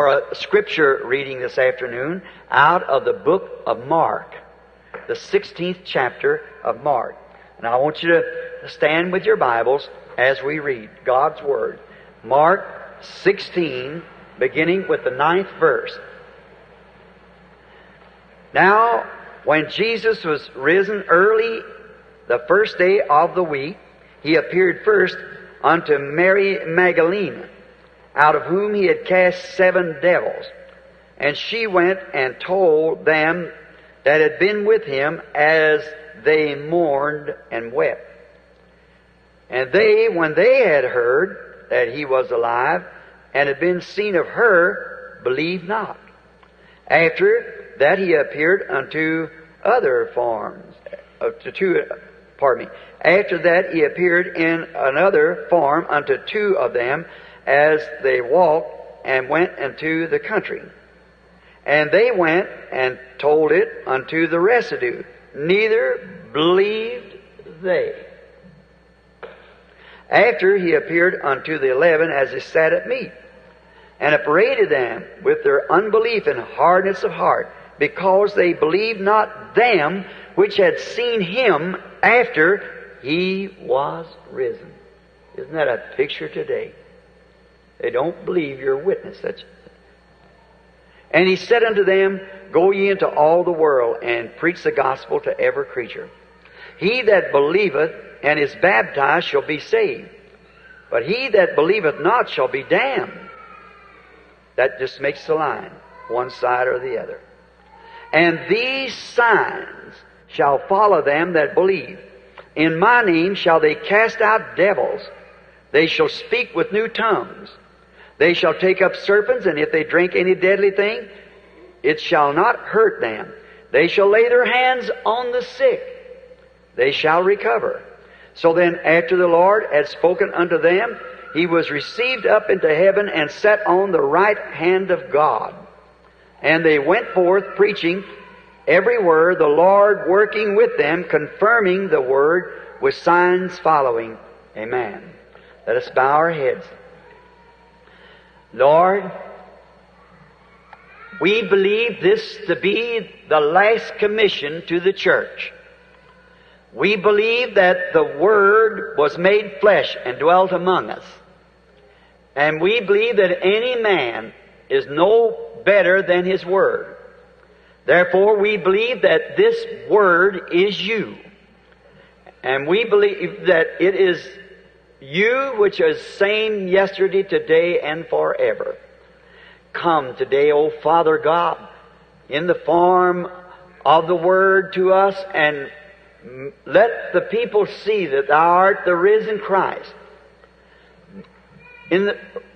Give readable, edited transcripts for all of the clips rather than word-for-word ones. for a scripture reading this afternoon out of the book of Mark, the 16th chapter of Mark. And I want you to stand with your Bibles as we read God's Word. Mark 16, beginning with the 9th verse. Now, when Jesus was risen early the first day of the week, he appeared first unto Mary Magdalene, out of whom he had cast 7 devils. And she went and told them that had been with him, as they mourned and wept. And they, when they had heard that he was alive, and had been seen of her, believed not. After that he appeared unto other forms, After that he appeared in another form unto 2 of them, as they walked and went into the country. And they went and told it unto the residue. Neither believed they. After he appeared unto the 11 as he sat at meat, and upbraided them with their unbelief and hardness of heart, because they believed not them which had seen him after he was risen. Isn't that a picture today? They don't believe your witness. And he said unto them, Go ye into all the world, and preach the gospel to every creature. He that believeth and is baptized shall be saved, but he that believeth not shall be damned. That just makes the line, one side or the other. And these signs shall follow them that believe. In my name shall they cast out devils. They shall speak with new tongues. They shall take up serpents, and if they drink any deadly thing, it shall not hurt them. They shall lay their hands on the sick. They shall recover. So then, after the Lord had spoken unto them, he was received up into heaven and sat on the right hand of God. And they went forth preaching everywhere, the Lord working with them, confirming the word with signs following. Amen. Let us bow our heads. Lord, we believe this to be the last commission to the church. We believe that the Word was made flesh and dwelt among us. And we believe that any man is no better than his Word. Therefore, we believe that this Word is you. And we believe that it is you which is same yesterday, today, and forever. Come today, O Father God, in the form of the Word to us, and let the people see that thou art the risen Christ,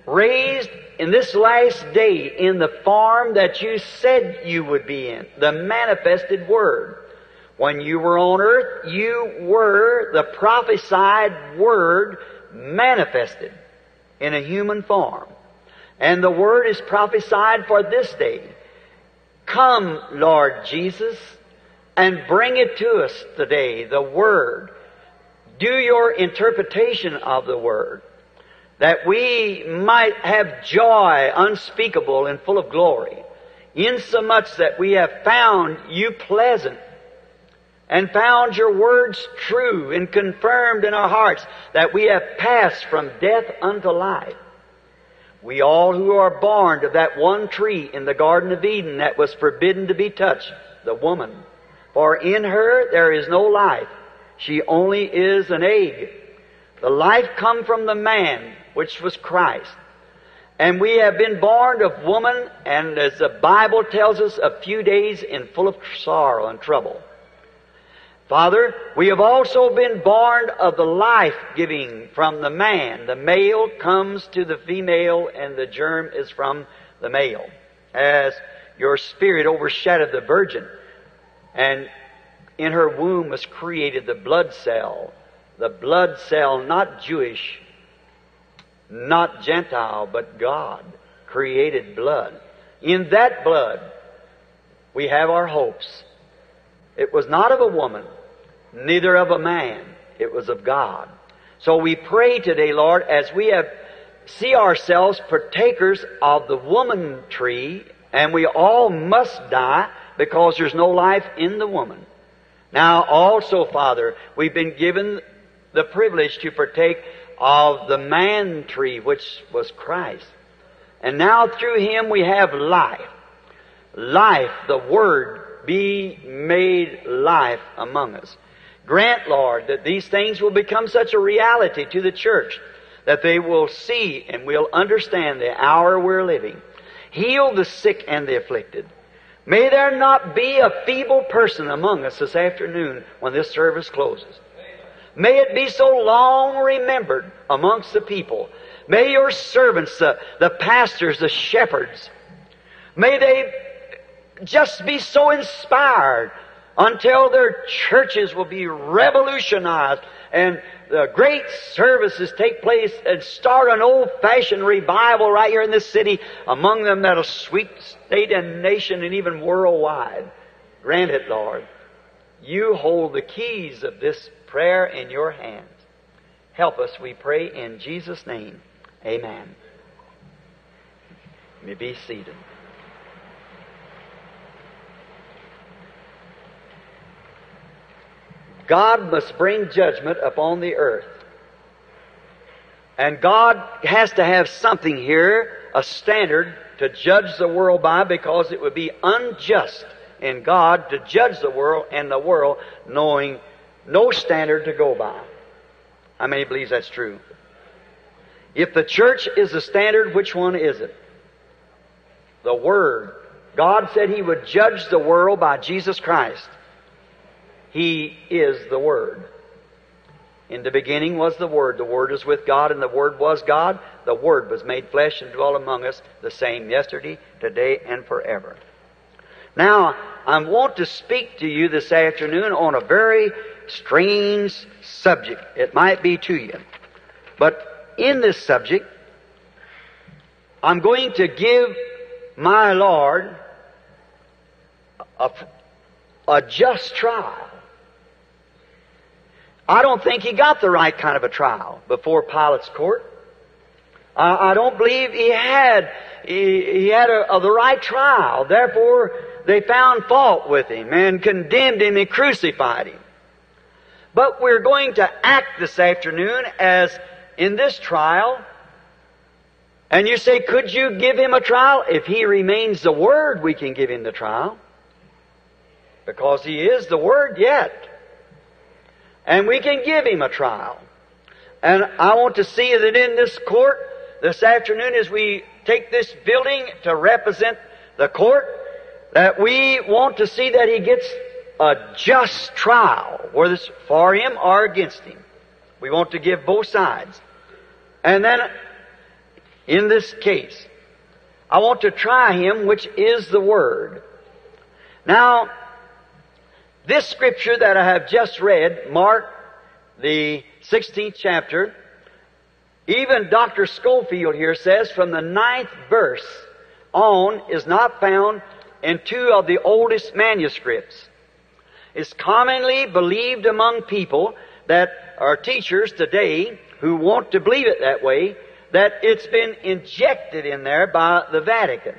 raised in this last day in the form that you said you would be in, the manifested Word. When you were on earth, you were the prophesied Word manifested in a human form. And the Word is prophesied for this day. Come, Lord Jesus, and bring it to us today, the Word. Do your interpretation of the Word, that we might have joy unspeakable and full of glory, insomuch that we have found you pleasant, and found your words true and confirmed in our hearts, that we have passed from death unto life. We all who are born of that one tree in the Garden of Eden that was forbidden to be touched, the woman. For in her there is no life. She only is an egg. The life come from the man, which was Christ. And we have been born of woman, and as the Bible tells us, a few days in full of sorrow and trouble. Father, we have also been born of the life-giving from the man. The male comes to the female, and the germ is from the male. As your spirit overshadowed the virgin, and in her womb was created the blood cell not Jewish, not Gentile, but God created blood. In that blood, we have our hopes. It was not of a woman, neither of a man. It was of God. So we pray today, Lord, as we have see ourselves partakers of the woman tree, and we all must die because there's no life in the woman. Now also, Father, we've been given the privilege to partake of the man tree, which was Christ. And now through Him we have life. Life, the Word, be made life among us. Grant, Lord, that these things will become such a reality to the church that they will see and will understand the hour we're living. Heal the sick and the afflicted. May there not be a feeble person among us this afternoon when this service closes. May it be so long remembered amongst the people. May your servants, the pastors, the shepherds, may they just be so inspired until their churches will be revolutionized and the great services take place and start an old-fashioned revival right here in this city among them that'll sweep state and nation and even worldwide. Grant it, Lord. You hold the keys of this prayer in your hands. Help us, we pray, in Jesus' name. Amen. You may be seated. God must bring judgment upon the earth. And God has to have something here, a standard to judge the world by, because it would be unjust in God to judge the world and the world knowing no standard to go by. How many believes that's true? If the church is the standard, which one is it? The Word. God said He would judge the world by Jesus Christ. He is the Word. In the beginning was the Word. The Word is with God, and the Word was God. The Word was made flesh and dwelt among us, the same yesterday, today, and forever. Now, I want to speak to you this afternoon on a very strange subject. It might be to you. But in this subject, I'm going to give my Lord a just trial. I don't think He got the right kind of a trial before Pilate's court. I don't believe he had the right trial. Therefore, they found fault with Him and condemned Him and crucified Him. But we're going to act this afternoon as in this trial. And you say, could you give Him a trial? If He remains the Word, we can give Him the trial. Because He is the Word yet. And we can give Him a trial. And I want to see that in this court this afternoon, as we take this building to represent the court, that we want to see that He gets a just trial, whether it's for Him or against Him. We want to give both sides. And then, in this case, I want to try Him, which is the Word. Now, this scripture that I have just read, Mark, the 16th chapter, even Dr. Schofield here says from the 9th verse on is not found in two of the oldest manuscripts. It's commonly believed among people that are teachers today who want to believe it that way, that it's been injected in there by the Vatican.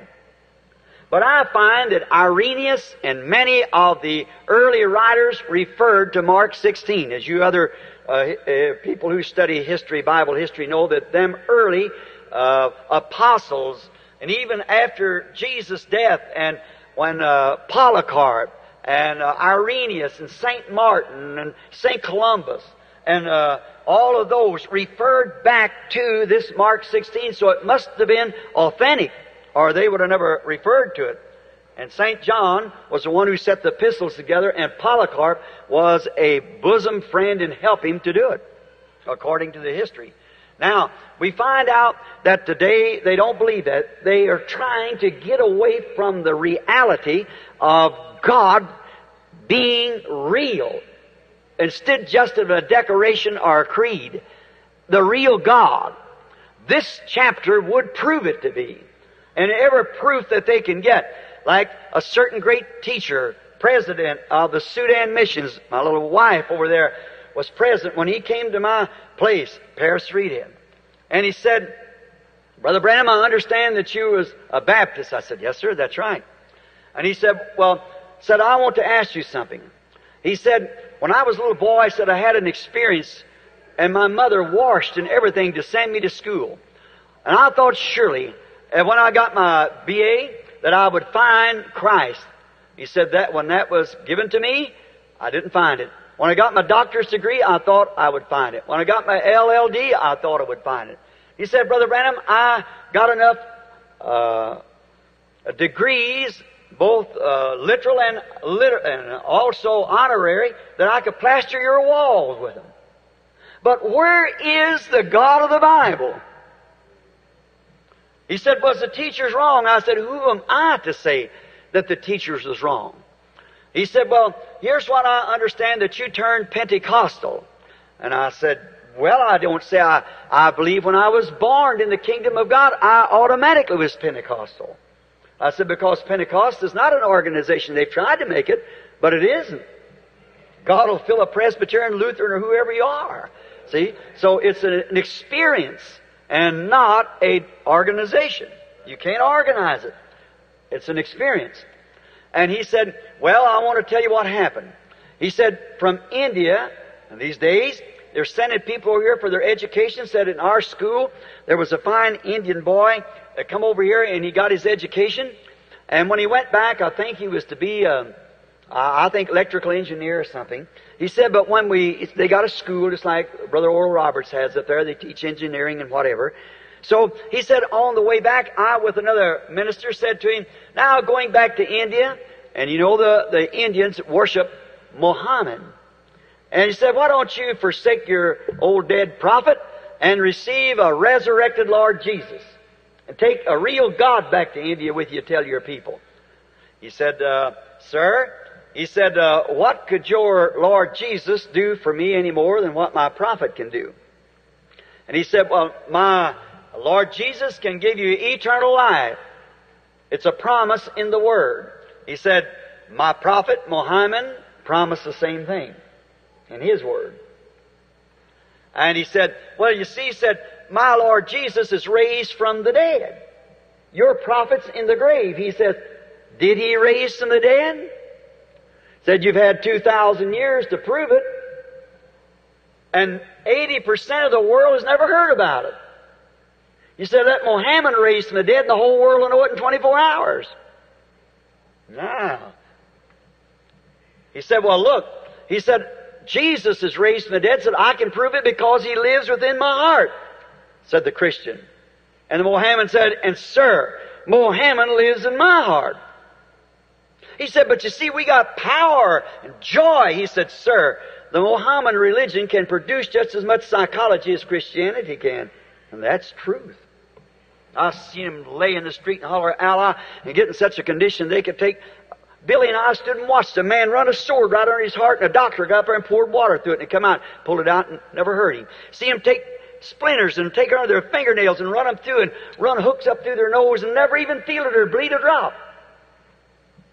But I find that Irenaeus and many of the early writers referred to Mark 16. As you other people who study history, Bible history, know that them early apostles, and even after Jesus' death, and when Polycarp, and Irenaeus, and St. Martin, and St. Columbus, and all of those referred back to this Mark 16, so it must have been authentic, or they would have never referred to it. And St. John was the one who set the epistles together, and Polycarp was a bosom friend and helped him to do it, according to the history. Now, we find out that today they don't believe that. They are trying to get away from the reality of God being real, instead just of a decoration or a creed, the real God. This chapter would prove it to be. And every proof that they can get, like a certain great teacher, president of the Sudan missions, my little wife over there was present when he came to my place, Paris Reed, and he said, Brother Branham, I understand that you was a Baptist. I said, yes, sir, that's right. And he said, well, said, I want to ask you something. He said, when I was a little boy, I said, I had an experience, and my mother washed and everything to send me to school. And I thought surely, and when I got my B.A., that I would find Christ. He said that when that was given to me, I didn't find it. When I got my doctor's degree, I thought I would find it. When I got my LLD, I thought I would find it. He said, Brother Branham, I got enough degrees, both literal and also honorary, that I could plaster your walls with them. But where is the God of the Bible? He said, was the teachers wrong? I said, who am I to say that the teachers was wrong? He said, well, here's what I understand, that you turned Pentecostal. And I said, well, I don't say I believe when I was born in the kingdom of God, I automatically was Pentecostal. I said, because Pentecost is not an organization. They've tried to make it, but it isn't. God will fill a Presbyterian, Lutheran, or whoever you are. See? So it's an experience and not an organization. You can't organize it. It's an experience. And he said, well, I want to tell you what happened. He said, from India, in these days, they're sending people over here for their education. Said in our school, there was a fine Indian boy that come over here and he got his education. And when he went back, I think he was to be, I think, electrical engineer or something. He said, but when they got a school, just like Brother Oral Roberts has up there, they teach engineering and whatever. So he said, on the way back, I, with another minister, said to him, now going back to India, and you know the Indians worship Muhammad. And he said, why don't you forsake your old dead prophet and receive a resurrected Lord Jesus and take a real God back to India with you, tell your people. He said, sir, he said, what could your Lord Jesus do for me any more than what my prophet can do? And he said, well, my Lord Jesus can give you eternal life. It's a promise in the Word. He said, my prophet, Muhammad, promised the same thing in his Word. And he said, well, you see, he said, my Lord Jesus is raised from the dead. Your prophet's in the grave. He said, did he raise from the dead? He said, you've had 2,000 years to prove it. And 80% of the world has never heard about it. He said, that Muhammad raised from the dead, and the whole world will know it in 24 hours. Now, he said, well, look, he said, Jesus is raised from the dead. Said, I can prove it because he lives within my heart, said the Christian. And the Mohammedan said, and sir, Mohammed lives in my heart. He said, but you see, we got power and joy. He said, sir, the Mohammedan religion can produce just as much psychology as Christianity can. And that's truth. I seen him lay in the street and holler, Allah, and get in such a condition they could take... Billy and I stood and watched a man run a sword right under his heart, and a doctor got up there and poured water through it, and it come out, pulled it out, and never hurt him. See him take splinters and take under their fingernails and run them through and run hooks up through their nose and never even feel it or bleed a drop.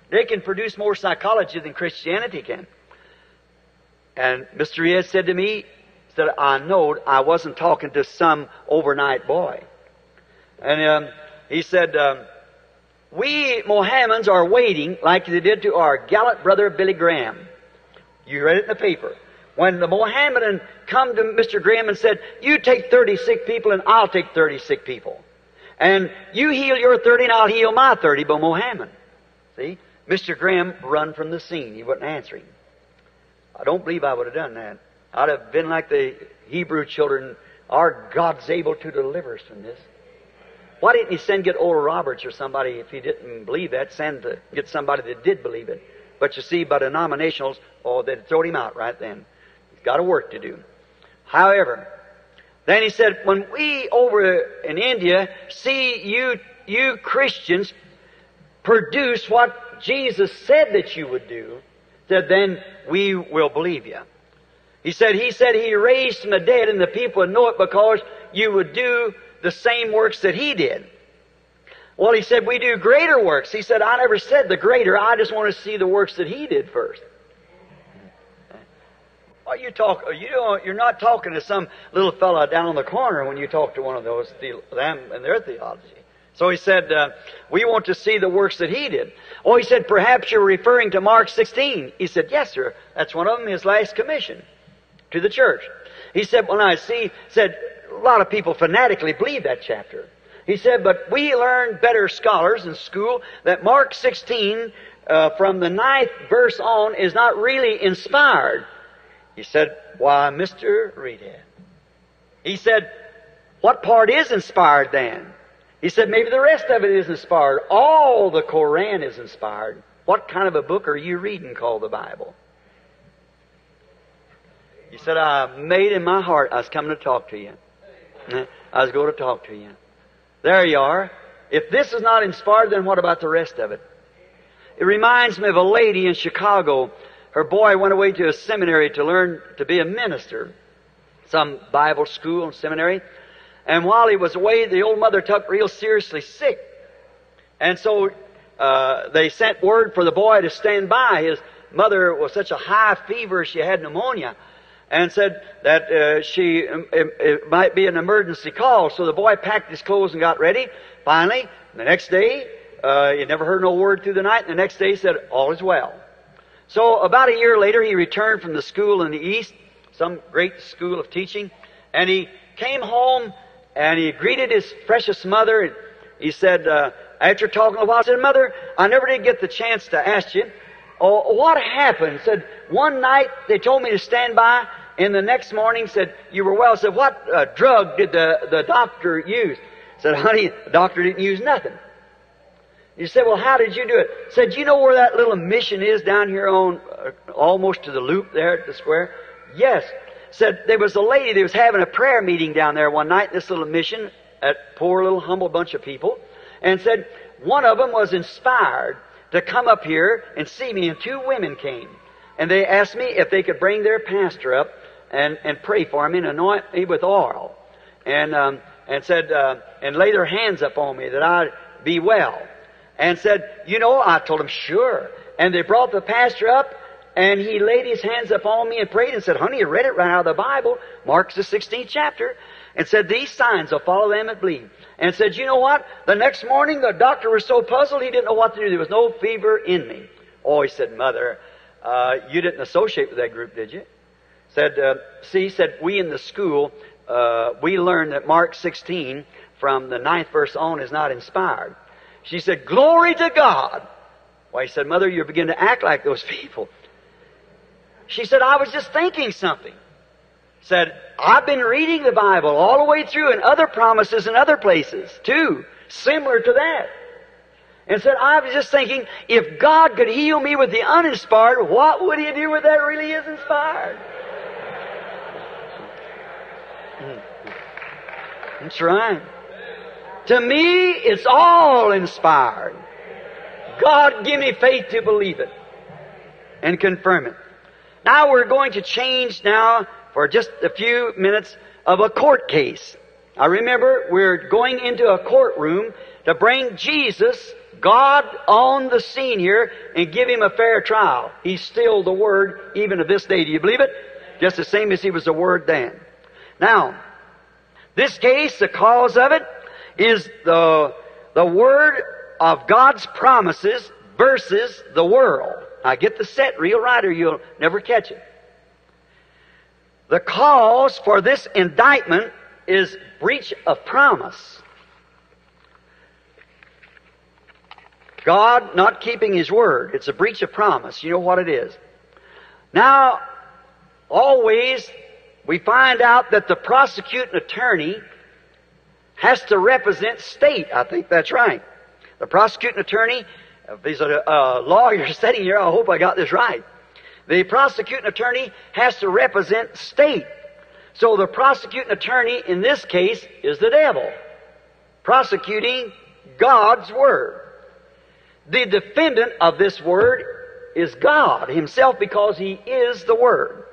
They can produce more psychology than Christianity can. And Mr. Riaz said to me, said, I knowed I wasn't talking to some overnight boy. And he said... We Mohammedans are waiting like they did to our gallant brother Billy Graham. You read it in the paper. When the Mohammedan come to Mr. Graham and said, you take 30 sick people and I'll take 30 sick people. And you heal your 30 and I'll heal my 30, but Mohammed. See? Mr. Graham run from the scene. He wasn't answering. I don't believe I would have done that. I'd have been like the Hebrew children. Our God's able to deliver us from this. Why didn't he get Oral Roberts or somebody, if he didn't believe that, get somebody that did believe it? But you see, by denominationals, oh, they'd throw him out right then. He's got a work to do. However, then he said, when we over in India see you Christians produce what Jesus said that you would do, said, then we will believe you. He said he raised from the dead, and the people would know it because you would do the same works that he did. Well, he said, we do greater works. He said, I never said the greater. I just want to see the works that he did first. What you talk? You're not talking to some little fella down on the corner when you talk to one of those them and their theology. So he said, we want to see the works that he did. Oh, he said, perhaps you're referring to Mark 16. He said, yes, sir. That's one of them, his last commission to the church. He said, well, I see, said, a lot of people fanatically believe that chapter. He said, but we learned, better scholars in school, that Mark 16, from the 9th verse on, is not really inspired. He said, why, Mr. Reedhead. He said, what part is inspired then? He said, maybe the rest of it is inspired. All the Koran is inspired. What kind of a book are you reading called the Bible? He said, I made in my heart, I was coming to talk to you. I was going to talk to you. There you are. If this is not inspired, then what about the rest of it? It reminds me of a lady in Chicago. Her boy went away to a seminary to learn to be a minister, some Bible school and seminary. And while he was away, the old mother took real seriously sick. And so they sent word for the boy to stand by. His mother was such a high fever, she had pneumonia, and said that it might be an emergency call. So the boy packed his clothes and got ready. Finally, the next day, he never heard no word through the night, and the next day he said, all is well. So about a year later, he returned from the school in the East, some great school of teaching, and he came home. And he greeted his precious mother, and he said, after talking a while, he said, Mother, I never did get the chance to ask you, oh, what happened? He said, one night they told me to stand by, and the next morning said, you were well. I said, what drug did the doctor use? He said, honey, the doctor didn't use nothing. He said, well, how did you do it? He said, you know where that little mission is down here on, almost to the loop there at the square? Yes. Said there was a lady that was having a prayer meeting down there one night in this little mission, a poor little humble bunch of people, and said one of them was inspired to come up here and see me, and two women came. And they asked me if they could bring their pastor up and pray for me and anoint me with oil, and said, and lay their hands up on me that I'd be well. And said, you know, I told them, sure. And they brought the pastor up, and he laid his hands upon me and prayed and said, honey, you read it right out of the Bible, Mark the 16th chapter, and said, these signs will follow them that believe. And said, you know what? The next morning the doctor was so puzzled he didn't know what to do. There was no fever in me. Oh, he said, Mother, you didn't associate with that group, did you? Said, see, said, we in the school, we learned that Mark 16 from the 9th verse on is not inspired. She said, glory to God. Well, he said, Mother, you're beginning to act like those people. She said, I was just thinking something. Said, I've been reading the Bible all the way through, and other promises in other places too, similar to that. And said, I was just thinking, if God could heal me with the uninspired, what would he do with that really is inspired? That's right. To me, it's all inspired. God, give me faith to believe it and confirm it. Now we're going to change now for just a few minutes of a court case. I remember we're going into a courtroom to bring Jesus, God, on the scene here and give him a fair trial. He's still the Word even of this day. Do you believe it? Just the same as he was the Word then. Now, this case, the cause of it is the Word of God's promises versus the world. Now get the set real right or you'll never catch it. The cause for this indictment is breach of promise. God not keeping his word. It's a breach of promise. You know what it is. Now, always we find out that the prosecuting attorney has to represent state. I think that's right. The prosecuting attorney... These are the lawyers sitting here. I hope I got this right. The prosecuting attorney has to represent state. So the prosecuting attorney in this case is the devil, prosecuting God's word. The defendant of this word is God himself because he is the word.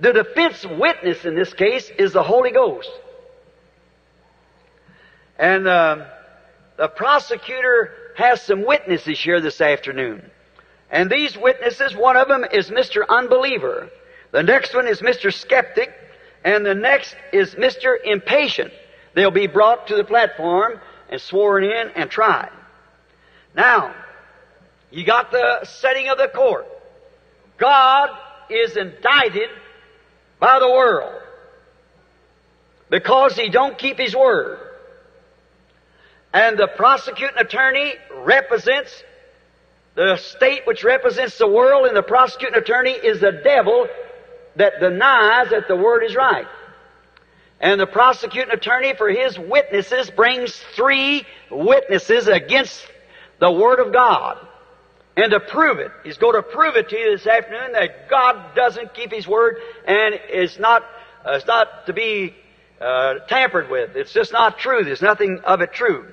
The defense witness in this case is the Holy Ghost. And the prosecutor has some witnesses here this afternoon. And these witnesses, one of them is Mr. Unbeliever. The next one is Mr. Skeptic, and the next is Mr. Impatient. They'll be brought to the platform and sworn in and tried. Now, you got the setting of the court. God is indicted by the world because he don't keep his word. And the prosecuting attorney represents the state, which represents the world, and the prosecuting attorney is the devil that denies that the word is right. And the prosecuting attorney, for his witnesses, brings three witnesses against the Word of God. And to prove it, he's going to prove it to you this afternoon that God doesn't keep his word, and it's not to be tampered with. It's just not true. There's nothing of it true.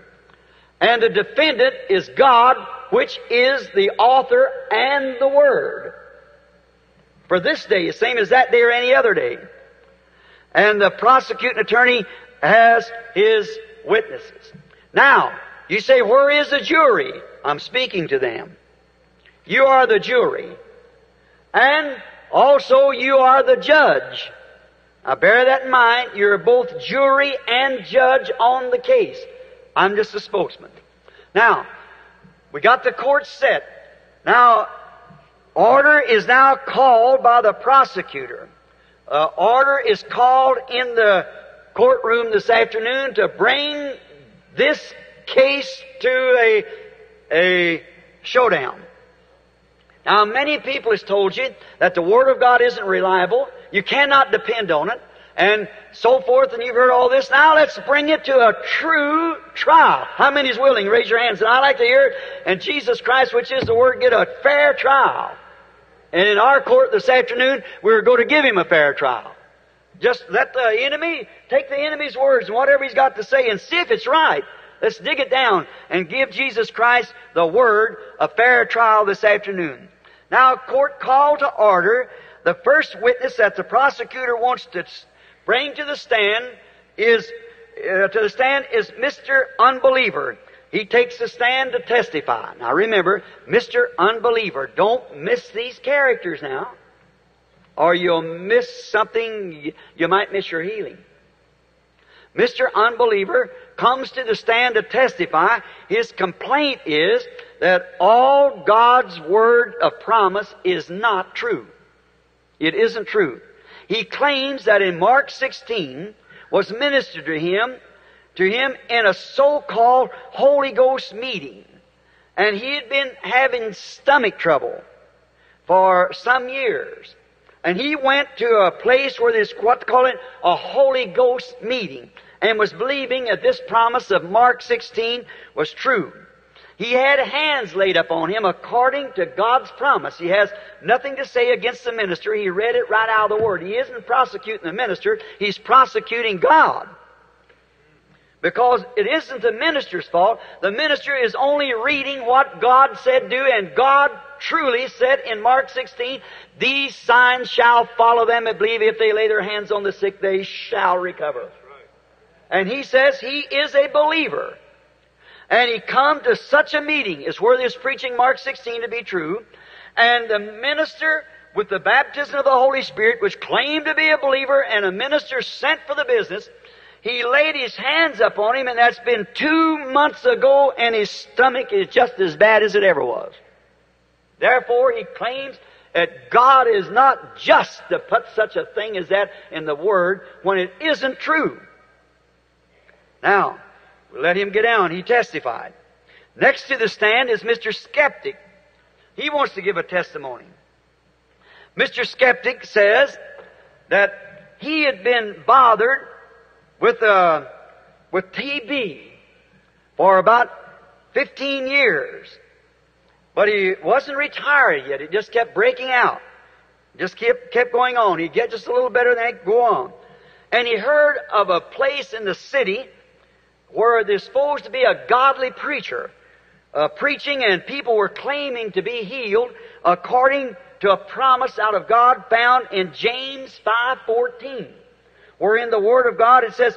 And the defendant is God, which is the author and the Word. For this day, the same as that day or any other day. And the prosecuting attorney has his witnesses. Now, you say, where is the jury? I'm speaking to them. You are the jury. And also you are the judge. Now bear that in mind. You're both jury and judge on the case. I'm just a spokesman. Now, we got the court set. Now, order is now called by the prosecutor. Order is called in the courtroom this afternoon to bring this case to a showdown. Now, many people has told you that the Word of God isn't reliable. You cannot depend on it, and so forth, and you've heard all this. Now, let's bring it to a true trial. How many is willing? Raise your hands. And I'd like to hear it. And Jesus Christ, which is the Word, get a fair trial. And in our court this afternoon, we're going to give him a fair trial. Just let the enemy take the enemy's words and whatever he's got to say and see if it's right. Let's dig it down and give Jesus Christ, the Word, a fair trial this afternoon. Now, court called to order. The first witness that the prosecutor wants to bring to the stand is Mr. Unbeliever. He takes the stand to testify. Now remember, Mr. Unbeliever. Don't miss these characters now, or you'll miss something. You might miss your healing. Mr. Unbeliever comes to the stand to testify. His complaint is that all God's word of promise is not true. It isn't true. He claims that in Mark 16 was ministered to him in a so-called Holy Ghost meeting. And he had been having stomach trouble for some years. And he went to a place where there's what they call it a Holy Ghost meeting, and was believing that this promise of Mark 16 was true. He had hands laid up on him according to God's promise. He has nothing to say against the minister. He read it right out of the Word. He isn't prosecuting the minister. He's prosecuting God. Because it isn't the minister's fault. The minister is only reading what God said do, and God truly said in Mark 16, "These signs shall follow them that believe. If they lay their hands on the sick, they shall recover." That's right. And he says he is a believer. And he come to such a meeting as where this preaching Mark 16 to be true, and the minister, with the baptism of the Holy Spirit, which claimed to be a believer, and a minister sent for the business, he laid his hands upon him, and that's been 2 months ago, and his stomach is just as bad as it ever was. Therefore, he claims that God is not just to put such a thing as that in the Word when it isn't true. Now, we let him get down. He testified. Next to the stand is Mr. Skeptic. He wants to give a testimony. Mr. Skeptic says that he had been bothered with TB for about 15 years. But he wasn't retired yet. It just kept breaking out. Just kept going on. He'd get just a little better, then he'd go on. And he heard of a place in the city where there's supposed to be a godly preacher preaching, and people were claiming to be healed according to a promise out of God found in James 5:14. Where in the Word of God it says,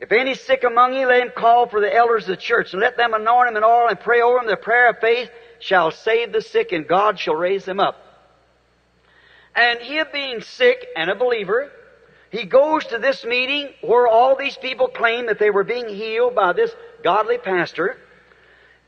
"If any sick among you, let him call for the elders of the church, and let them anoint him in oil and pray over him. The prayer of faith shall save the sick, and God shall raise them up." And he being sick and a believer, he goes to this meeting where all these people claim that they were being healed by this godly pastor.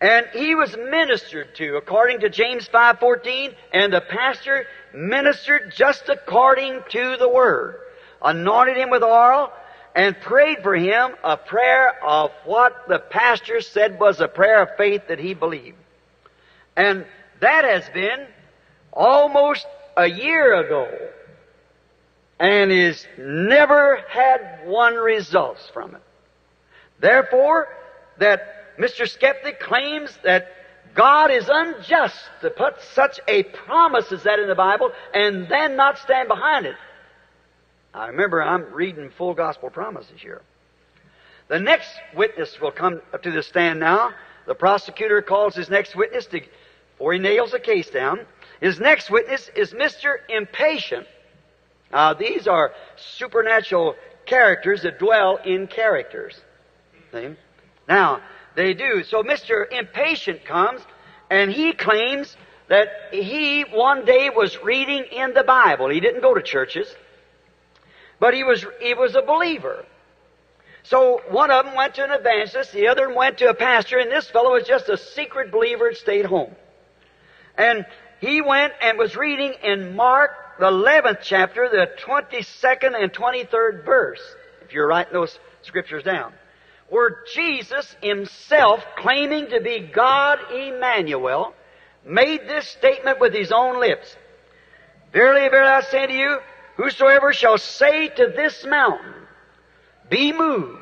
And he was ministered to according to James 5:14, and the pastor ministered just according to the word, anointed him with oil, and prayed for him a prayer of what the pastor said was a prayer of faith that he believed. And that has been almost a year ago, and is never had one results from it. Therefore, that Mr. Skeptic claims that God is unjust to put such a promise as that in the Bible and then not stand behind it. I remember I'm reading Full Gospel Promises here. The next witness will come up to the stand now. The prosecutor calls his next witness before he nails the case down. His next witness is Mr. Impatient. Now, these are supernatural characters that dwell in characters. See? Now, they do. So Mr. Impatient comes, and he claims that he one day was reading in the Bible. He didn't go to churches. But he was a believer. So one of them went to an evangelist, the other went to a pastor, and this fellow was just a secret believer and stayed home. And he went and was reading in Mark, the 11th chapter, the 22nd and 23rd verse, if you're writing those scriptures down, where Jesus himself, claiming to be God Emmanuel, made this statement with his own lips. Verily, verily, I say to you, whosoever shall say to this mountain, be moved,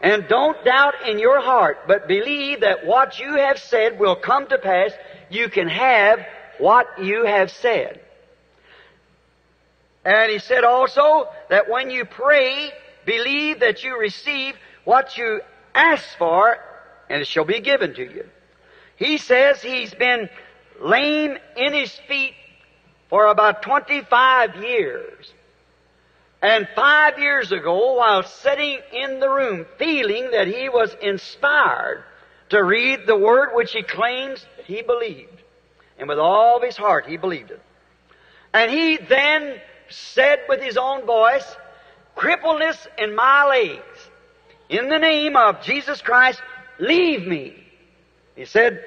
and don't doubt in your heart, but believe that what you have said will come to pass, you can have what you have said. And he said also that when you pray, believe that you receive what you ask for, and it shall be given to you. He says he's been lame in his feet for about 25 years. And 5 years ago, while sitting in the room, feeling that he was inspired to read the word which he claims he believed. And with all of his heart, he believed it. And he then said with his own voice, crippledness in my legs, in the name of Jesus Christ, leave me. He said,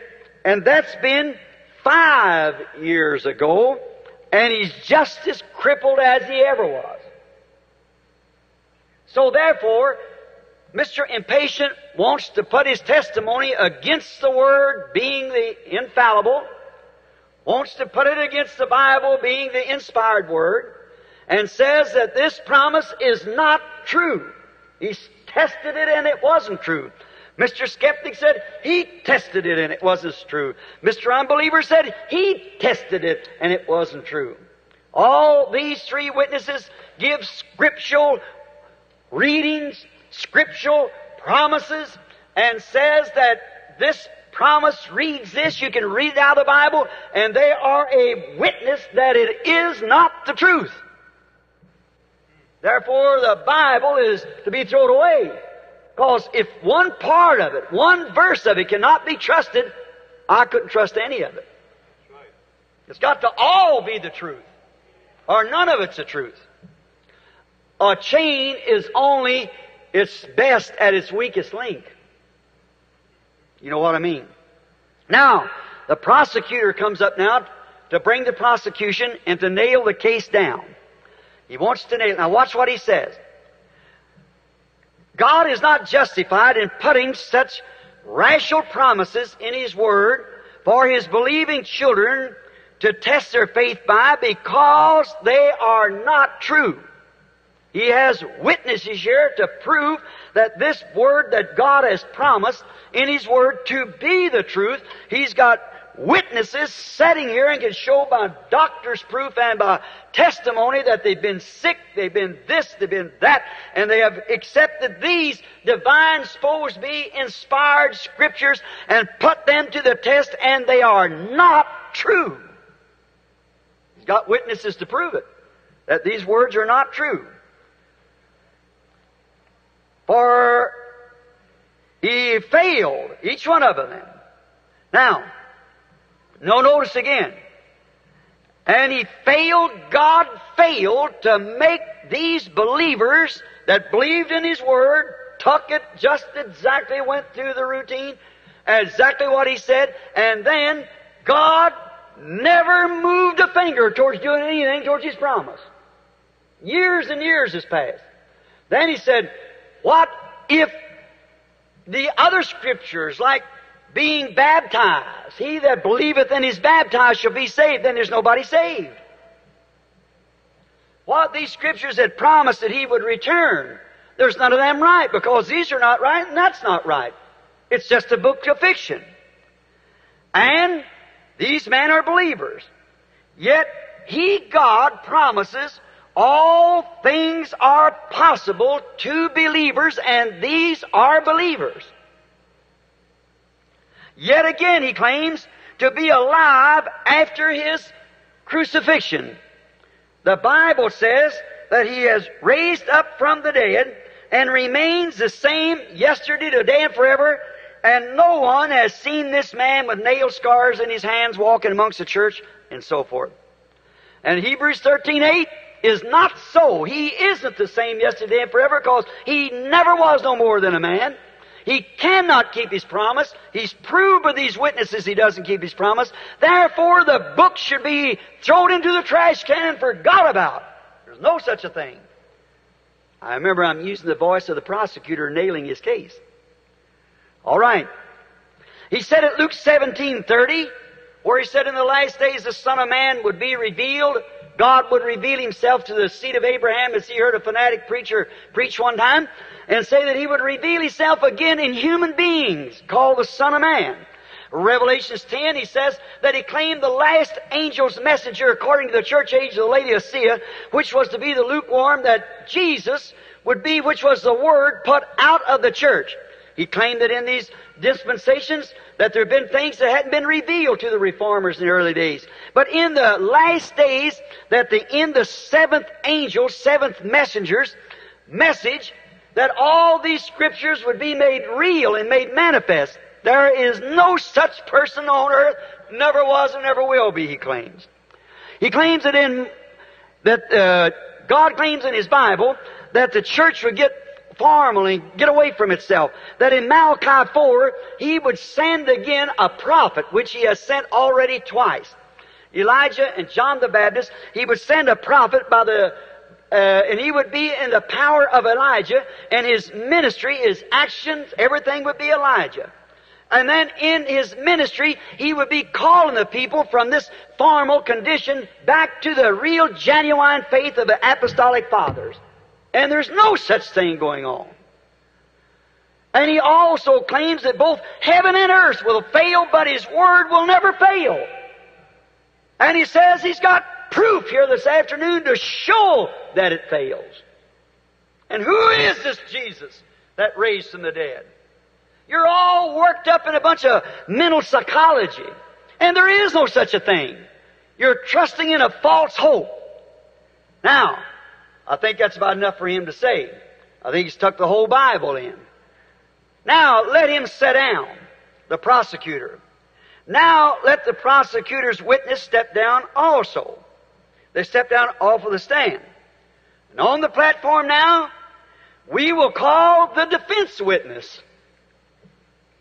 and that's been 5 years ago, and he's just as crippled as he ever was. So therefore, Mr. Impatient wants to put his testimony against the Word being the infallible, wants to put it against the Bible being the inspired Word, and says that this promise is not true. He tested it and it wasn't true. Mr. Skeptic said he tested it and it wasn't true. Mr. Unbeliever said he tested it and it wasn't true. All these three witnesses give scriptural readings, scriptural promises, and says that this promise reads this, you can read it out of the Bible, and they are a witness that it is not the truth. Therefore, the Bible is to be thrown away. Because if one part of it, one verse of it cannot be trusted, I couldn't trust any of it. It's got to all be the truth, or none of it's the truth. A chain is only its best at its weakest link. You know what I mean? Now, the prosecutor comes up now to bring the prosecution and to nail the case down. He wants to nail it. Now watch what he says. God is not justified in putting such rational promises in His Word for His believing children to test their faith by, because they are not true. He has witnesses here to prove that this Word that God has promised in His Word to be the truth, He's got witnesses sitting here and can show by doctor's proof and by testimony that they've been sick, they've been this, they've been that, and they have accepted these divine, supposed to be inspired scriptures and put them to the test, and they are not true. He's got witnesses to prove it, that these words are not true. For he failed, each one of them. Now, notice again, And he failed, God failed to make these believers that believed in His Word tuck it just exactly, went through the routine, exactly what He said, and then God never moved a finger towards doing anything towards His promise. Years and years has passed. Then He said, what if the other Scriptures, like being baptized, he that believeth and is baptized shall be saved, then there's nobody saved. What these Scriptures had promised that He would return, there's none of them right, because these are not right and that's not right. It's just a book of fiction. And these men are believers. Yet He, God, promises all things are possible to believers, and these are believers. Yet again He claims to be alive after His crucifixion. The Bible says that He has raised up from the dead and remains the same yesterday, today, and forever, and no one has seen this man with nail scars in his hands walking amongst the church, and so forth. And Hebrews 13:8 is not so. He isn't the same yesterday and forever, because He never was no more than a man. He cannot keep His promise. He's proved by these witnesses He doesn't keep His promise. Therefore, the book should be thrown into the trash can and forgot about. There's no such a thing. I remember I'm using the voice of the prosecutor nailing his case. All right. He said at Luke 17:30, where He said in the last days the Son of Man would be revealed. God would reveal Himself to the seed of Abraham, as he heard a fanatic preacher preach one time, and say that He would reveal Himself again in human beings, called the Son of Man. Revelations 10, he says that He claimed the last angel's messenger, according to the church age of the Laodicea, which was to be the lukewarm, that Jesus would be, which was the Word put out of the church. He claimed that in these dispensations that there have been things that hadn't been revealed to the reformers in the early days. But in the last days, that in the seventh angel, seventh messenger's message, that all these Scriptures would be made real and made manifest. There is no such person on earth, never was and never will be, he claims. He claims that God claims in His Bible that the church would get away from itself. That in Malachi 4, He would send again a prophet, which He has sent already twice. Elijah and John the Baptist, He would send a prophet by and he would be in the power of Elijah, and his ministry, his actions, everything would be Elijah. And then in his ministry, he would be calling the people from this formal condition back to the real, genuine faith of the apostolic fathers. And there's no such thing going on. And he also claims that both heaven and earth will fail, but his word will never fail. And he says he's got proof here this afternoon to show that it fails. And who is this Jesus that raised from the dead? You're all worked up in a bunch of mental psychology. And there is no such a thing. You're trusting in a false hope. Now, I think that's about enough for him to say. I think he's tucked the whole Bible in. Now, let him sit down, the prosecutor. Now, let the prosecutor's witness step down also. They step down off of the stand. And on the platform now, we will call the defense witness,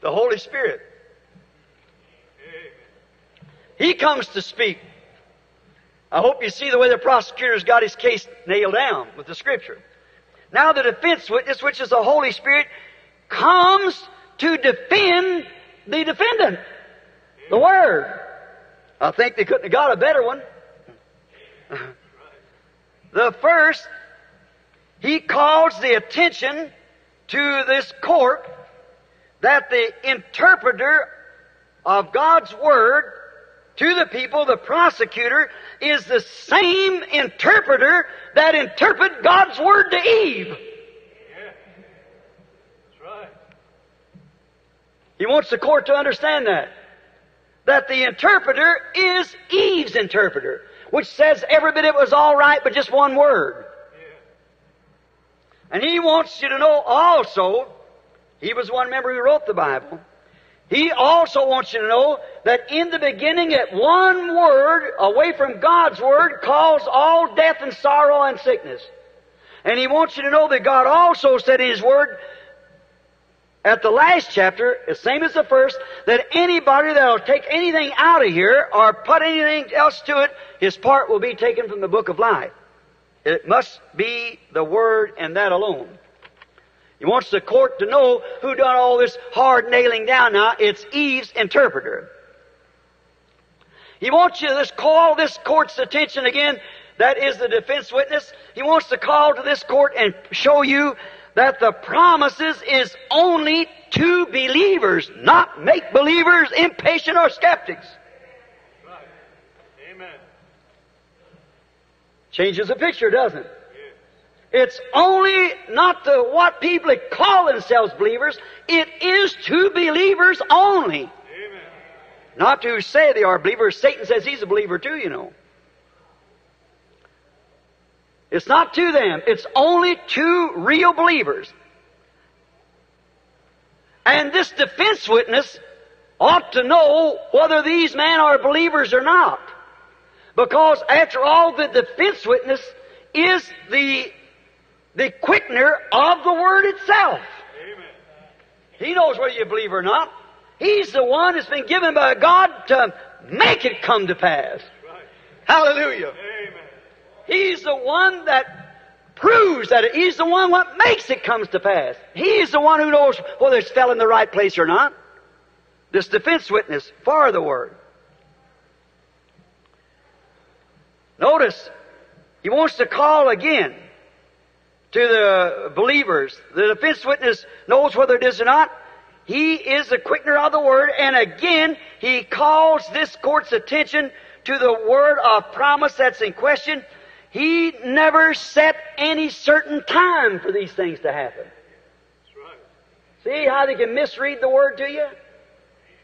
the Holy Spirit. He comes to speak. I hope you see the way the prosecutor's got his case nailed down with the Scripture. Now the defense witness, which is the Holy Spirit, comes to defend the defendant, the Word. I think they couldn't have got a better one. The first, he calls the attention to this court that the interpreter of God's Word to the people, the prosecutor, is the same interpreter that interpreted God's Word to Eve. Yeah. That's right. He wants the court to understand that the interpreter is Eve's interpreter, which says every bit of it was all right, but just one word. Yeah. And he wants you to know also, he was one member who wrote the Bible. He also wants you to know that in the beginning at one word away from God's word caused all death and sorrow and sickness. And he wants you to know that God also said in his word at the last chapter, the same as the first, that anybody that will take anything out of here or put anything else to it, his part will be taken from the book of life. It must be the word and that alone. He wants the court to know who done all this hard nailing down now. It's Eve's interpreter. He wants you to call this court's attention again. That is the defense witness. He wants to call to this court and show you that the promises is only to believers, not make-believers, impatient, or skeptics. Right. Amen. Changes the picture, doesn't it? It's only not to what people call themselves believers. It is to believers only. Amen. Not to say they are believers. Satan says he's a believer too, you know. It's not to them. It's only to real believers. And this defense witness ought to know whether these men are believers or not. Because after all, the defense witness is the quickener of the Word itself. Amen. He knows whether you believe or not. He's the one that's been given by God to make it come to pass. Right. Hallelujah. Amen. He's the one that proves that. He's the one that makes it come to pass. He's the one who knows whether it's fell in the right place or not. This defense witness for the Word. Notice, he wants to call again to the believers. The defense witness knows whether it is or not. He is the quickener of the word, and again, he calls this court's attention to the word of promise that's in question. He never set any certain time for these things to happen. That's right. See how they can misread the word to you?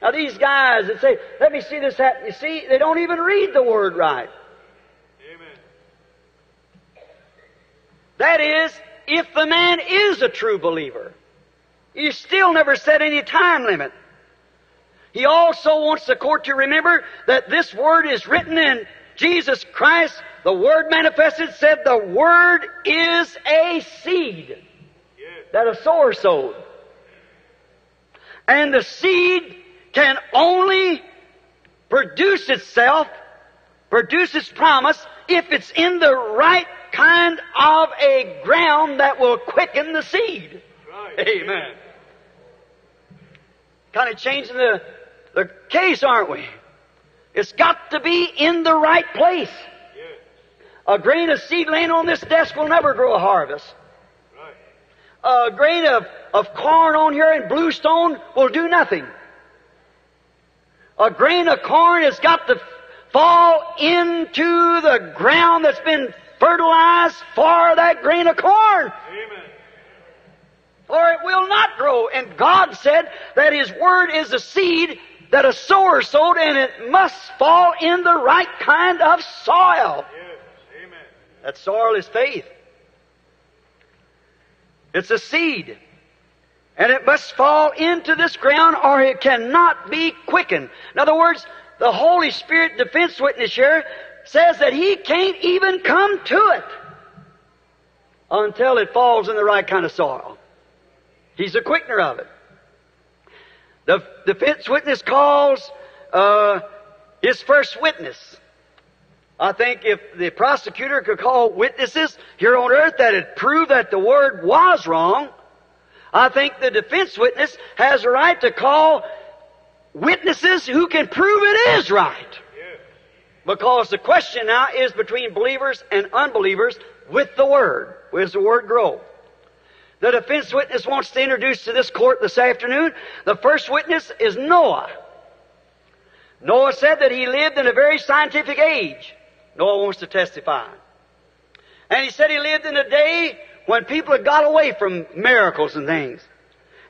Now these guys that say, let me see this happen, you see, they don't even read the word right. That is, if the man is a true believer. He still never set any time limit. He also wants the court to remember that this word is written in Jesus Christ. The Word manifested said the Word is a seed that a sower sowed. And the seed can only produce itself, produce its promise, if it's in the right kind of a ground that will quicken the seed. Right. Amen. Kind of changing the case, aren't we? It's got to be in the right place. Yes. A grain of seed laying on this desk will never grow a harvest. Right. A grain of corn on here in bluestone will do nothing. A grain of corn has got to fall into the ground that's been fertilized for that grain of corn. Amen. Or it will not grow. And God said that His Word is a seed that a sower sowed, and it must fall in the right kind of soil. Yes. Amen. That soil is faith. It's a seed. And it must fall into this ground or it cannot be quickened. In other words, the Holy Spirit defense witness here says that he can't even come to it until it falls in the right kind of soil. He's the quickener of it. The defense witness calls his first witness. I think if the prosecutor could call witnesses here on earth that had proved that the word was wrong, I think the defense witness has a right to call witnesses who can prove it is right. Because the question now is between believers and unbelievers with the Word. Where does the Word grow? The defense witness wants to introduce to this court this afternoon. The first witness is Noah. Noah said that he lived in a very scientific age. Noah wants to testify. And he said he lived in a day when people had got away from miracles and things.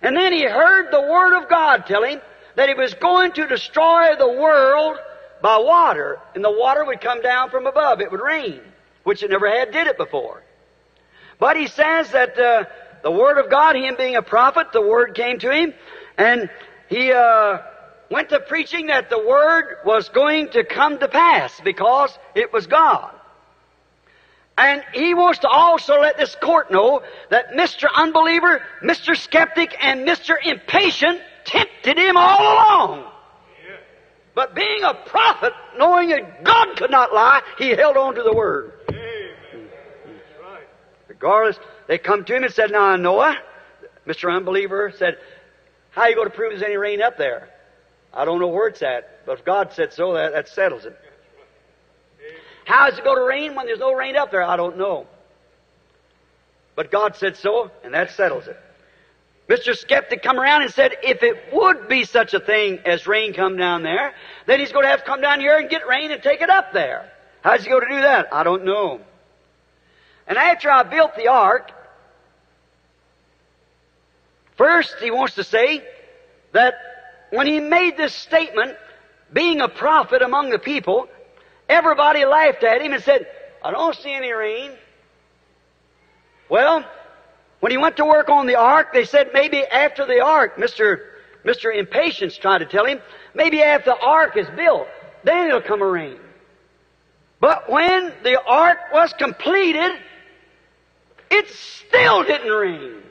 And then he heard the Word of God tell him that he was going to destroy the world by water, and the water would come down from above. It would rain, which it never had did it before. But he says that the Word of God, him being a prophet, the Word came to him, and He went to preaching that the Word was going to come to pass because it was God. And he wants to also let this court know that Mr. Unbeliever, Mr. Skeptic, and Mr. Impatient tempted him all along. Yeah. But being a prophet, knowing that God could not lie, he held on to the Word. Amen. That's right. Regardless, they come to him and said, "Now, Noah," Mr. Unbeliever said, "how are you going to prove there's any rain up there?" "I don't know where it's at, but if God said so, that settles it." "How is it going to rain when there's no rain up there?" "I don't know. But God said so, and that settles it." Mr. Skeptic come around and said, if it would be such a thing as rain come down there, then he's going to have to come down here and get rain and take it up there. How's he going to do that? "I don't know. And after I built the ark," first he wants to say that when he made this statement, being a prophet among the people, everybody laughed at him and said, "I don't see any rain." Well, when he went to work on the ark, they said maybe after the ark, Mr. Impatience tried to tell him, maybe after the ark is built, then it'll come a rain. But when the ark was completed, it still didn't rain.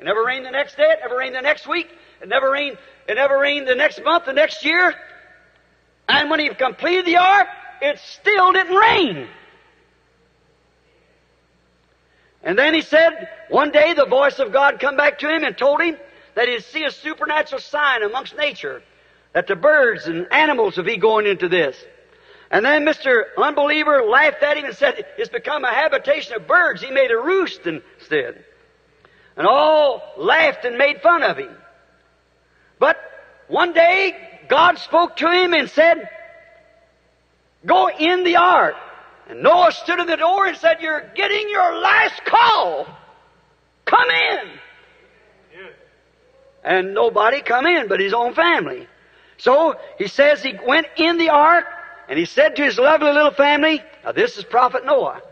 It never rained the next day, it never rained the next week, it never rained the next month, the next year. And when he completed the ark, it still didn't rain. And then he said, one day the voice of God come back to him and told him that he'd see a supernatural sign amongst nature, that the birds and animals would be going into this. And then Mr. Unbeliever laughed at him and said, "It's become a habitation of birds. He made a roost instead." And all laughed and made fun of him. But one day God spoke to him and said, "Go in the ark." And Noah stood in the door and said, "You're getting your last call. Come in." Yeah. And nobody come in but his own family. So he says he went in the ark and he said to his lovely little family, now this is Prophet Noah,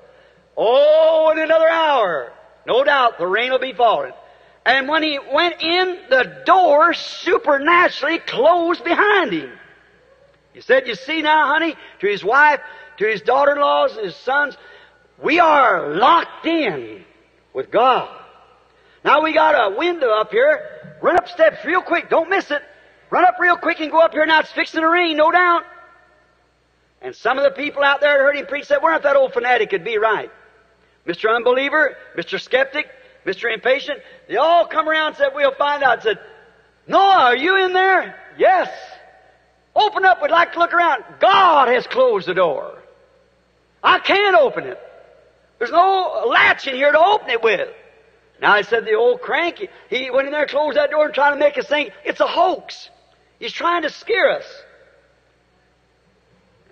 "Oh, in another hour, no doubt the rain will be falling." And when he went in, the door supernaturally closed behind him. He said, "You see now, honey," to his wife, to his daughter-in-laws, and his sons, "we are locked in with God. Now we got a window up here. Run up steps real quick. Don't miss it. Run up real quick and go up here. Now it's fixing to rain, no doubt." And some of the people out there that heard him preach said, "Wonder if that old fanatic could be right." Mr. Unbeliever, Mr. Skeptic, Mr. Impatient, they all come around and said, "We'll find out." Said, "Noah, are you in there?" "Yes." "Open up, we'd like to look around." "God has closed the door. I can't open it. There's no latch in here to open it with." Now he said, the old cranky, he went in there and closed that door and tried to make us think it's a hoax. He's trying to scare us.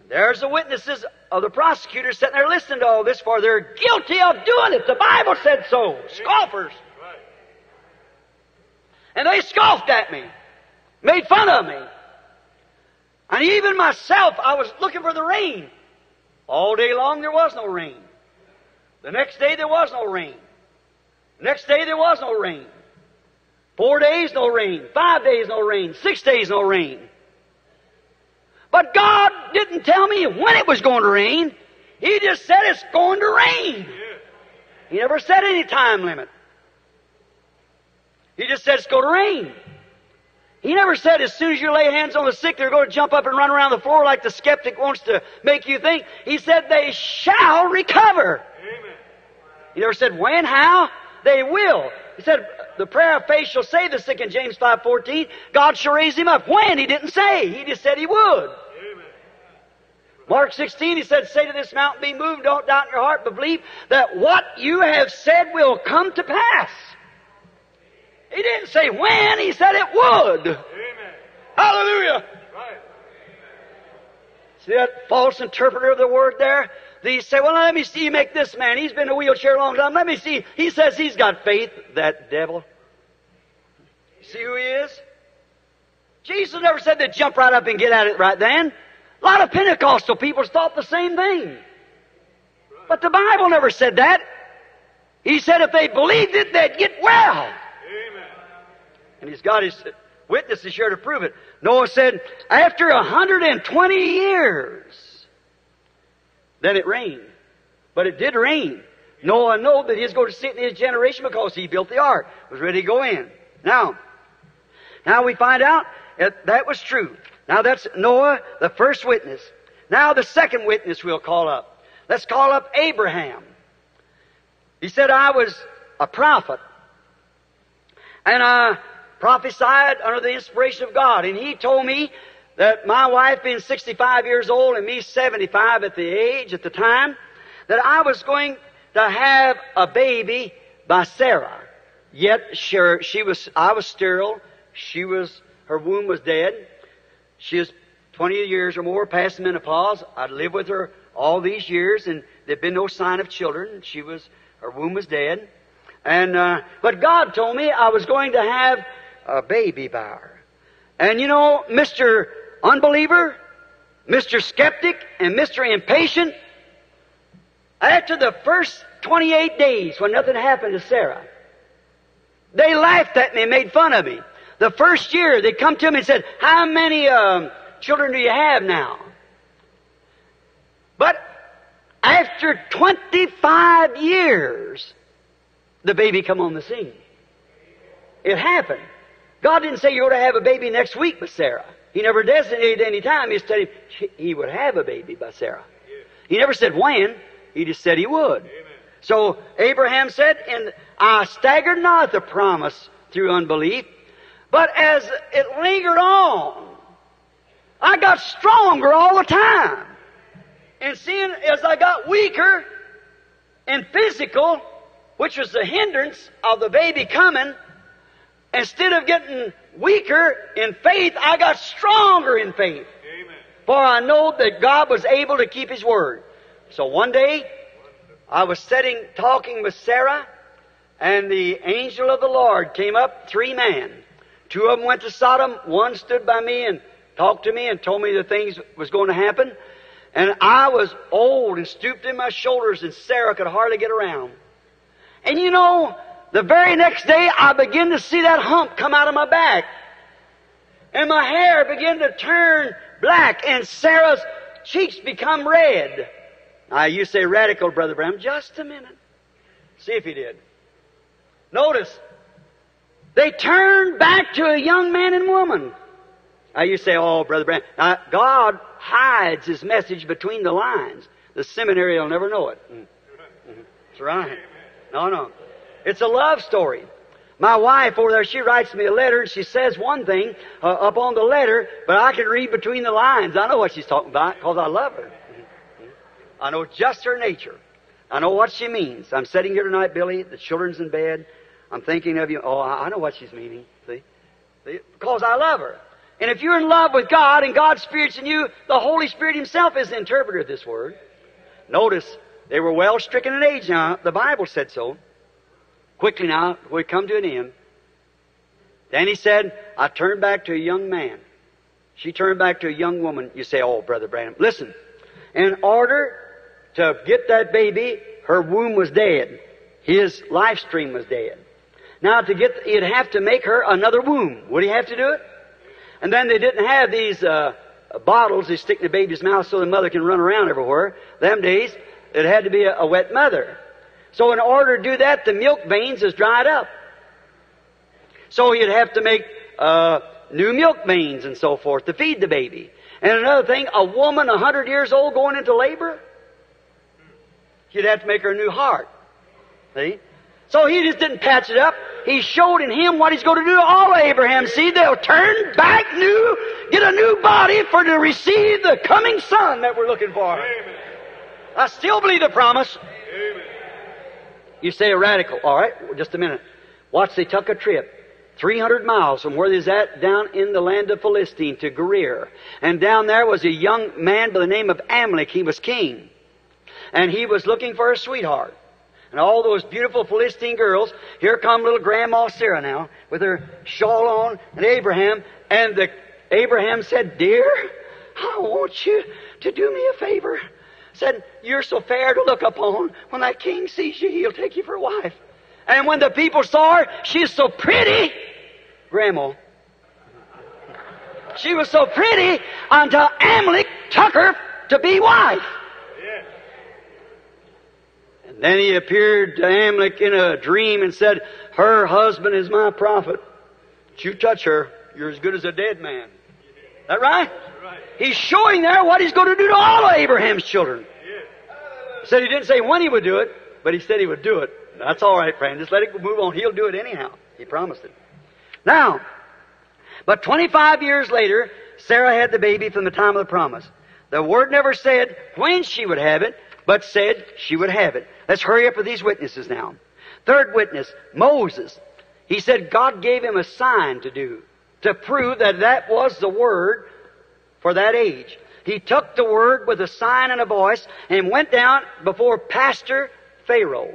And there's the witnesses of the prosecutors sitting there listening to all this, for they're guilty of doing it. The Bible said so. Scoffers. And they scoffed at me, made fun of me. And even myself, I was looking for the rain. All day long there was no rain. The next day there was no rain. The next day there was no rain. 4 days no rain. 5 days no rain. 6 days no rain. But God didn't tell me when it was going to rain. He just said it's going to rain. He never said any time limit. He just said it's going to rain. He never said as soon as you lay hands on the sick, they're going to jump up and run around the floor like the skeptic wants to make you think. He said they shall recover. Amen. He never said when, how. They will. He said the prayer of faith shall save the sick in James 5:14. God shall raise him up. When? He didn't say. He just said he would. Mark 16, he said, "Say to this mountain, be moved, don't doubt in your heart, but believe that what you have said will come to pass." He didn't say when, he said it would. Amen. Hallelujah. Right. See that false interpreter of the word there? They say, "Well, let me see you make this man. He's been in a wheelchair a long time. Let me see. He says he's got faith." That devil. See who he is? Jesus never said they'd jump right up and get at it right then. A lot of Pentecostal people thought the same thing. But the Bible never said that. He said if they believed it, they'd get well. Amen. And he's got his witnesses here to prove it. Noah said, after 120 years, then it rained. But it did rain. Noah knew that he was going to sit in his generation because he built the ark. It was ready to go in. Now we find out that was true. Now that's Noah, the first witness. Now the second witness we'll call up. Let's call up Abraham. He said, I was a prophet, and I prophesied under the inspiration of God. And he told me that my wife being 65 years old and me 75 at the time, that I was going to have a baby by Sarah. Yet I was sterile. Her womb was dead. She was 20 years or more past menopause. I'd lived with her all these years, and there'd been no sign of children. Her womb was dead. And but God told me I was going to have a baby by her. And you know, Mr. Unbeliever, Mr. Skeptic, and Mr. Impatient, after the first 28 days when nothing happened to Sarah, they laughed at me and made fun of me. The first year, they come to me and said, how many children do you have now? But after 25 years, the baby come on the scene. It happened. God didn't say you're going to have a baby next week with Sarah. He never designated any time. He said he would have a baby by Sarah. He never said when. He just said he would. Amen. So Abraham said, and I staggered not the promise through unbelief, but as it lingered on, I got stronger all the time. And seeing as I got weaker and physical, which was the hindrance of the baby coming, instead of getting weaker in faith, I got stronger in faith. Amen. For I know that God was able to keep His word. So one day, I was talking with Sarah, and the angel of the Lord came up, three men. Two of them went to Sodom, one stood by me and talked to me and told me the things was going to happen. And I was old and stooped in my shoulders, and Sarah could hardly get around. And you know, the very next day I began to see that hump come out of my back. And my hair began to turn black, and Sarah's cheeks become red. Now you say radical, Brother Bram. Just a minute. See if he did. Notice, they turned back to a young man and woman. Now you say, oh, Brother Bram. Now, God hides His message between the lines. The seminary will never know it. Mm-hmm. That's right. No. It's a love story. My wife over there, she writes me a letter, and she says one thing up on the letter, but I can read between the lines. I know what she's talking about because I love her. I know just her nature. I know what she means. I'm sitting here tonight, Billy. The children's in bed. I'm thinking of you. Oh, I know what she's meaning. See? Because I love her. And if you're in love with God and God's Spirit's in you, the Holy Spirit Himself is the interpreter of this word. Notice, they were well stricken in age now. The Bible said so. Quickly now, before we come to an end. Then he said, I turned back to a young man. She turned back to a young woman. You say, oh, Brother Branham, listen. In order to get that baby, her womb was dead. His life stream was dead. Now, to get, he'd have to make her another womb. Would he have to do it? And then they didn't have these bottles they stick in the baby's mouth so the mother can run around everywhere. Them days, it had to be a wet mother. So in order to do that, the milk veins is dried up. So you'd have to make new milk veins and so forth to feed the baby. And another thing, a woman 100 years old going into labor, you'd have to make her a new heart. See? So he just didn't patch it up. He showed in him what he's going to do to all Abraham. See, they'll turn back new, get a new body for to receive the coming son that we're looking for. Amen. I still believe the promise. Amen. You say a radical. All right, just a minute. Watch, they took a trip 300 miles from where they was at down in the land of Philistine to Gerar. And down there was a young man by the name of Amalek. He was king. And he was looking for a sweetheart. And all those beautiful Philistine girls, here come little Grandma Sarah now, with her shawl on, and Abraham. And Abraham said, dear, I want you to do me a favor. Said, you're so fair to look upon. When that king sees you, he'll take you for a wife. And when the people saw her, she's so pretty. Grandma, She was so pretty until Amalek took her to be wife. Yeah. And then he appeared to Amalek in a dream and said, her husband is my prophet. If you touch her, you're as good as a dead man. Is that right? Right. He's showing there what he's going to do to all of Abraham's children. Yeah. He said he didn't say when he would do it, but he said he would do it. That's all right, friend. Just let it move on. He'll do it anyhow. He promised it. Now, but 25 years later, Sarah had the baby from the time of the promise. The Word never said when she would have it, but said she would have it. Let's hurry up with these witnesses now. Third witness, Moses. He said God gave him a sign to do to prove that that was the Word for that age. He took the Word with a sign and a voice and went down before Pastor Pharaoh.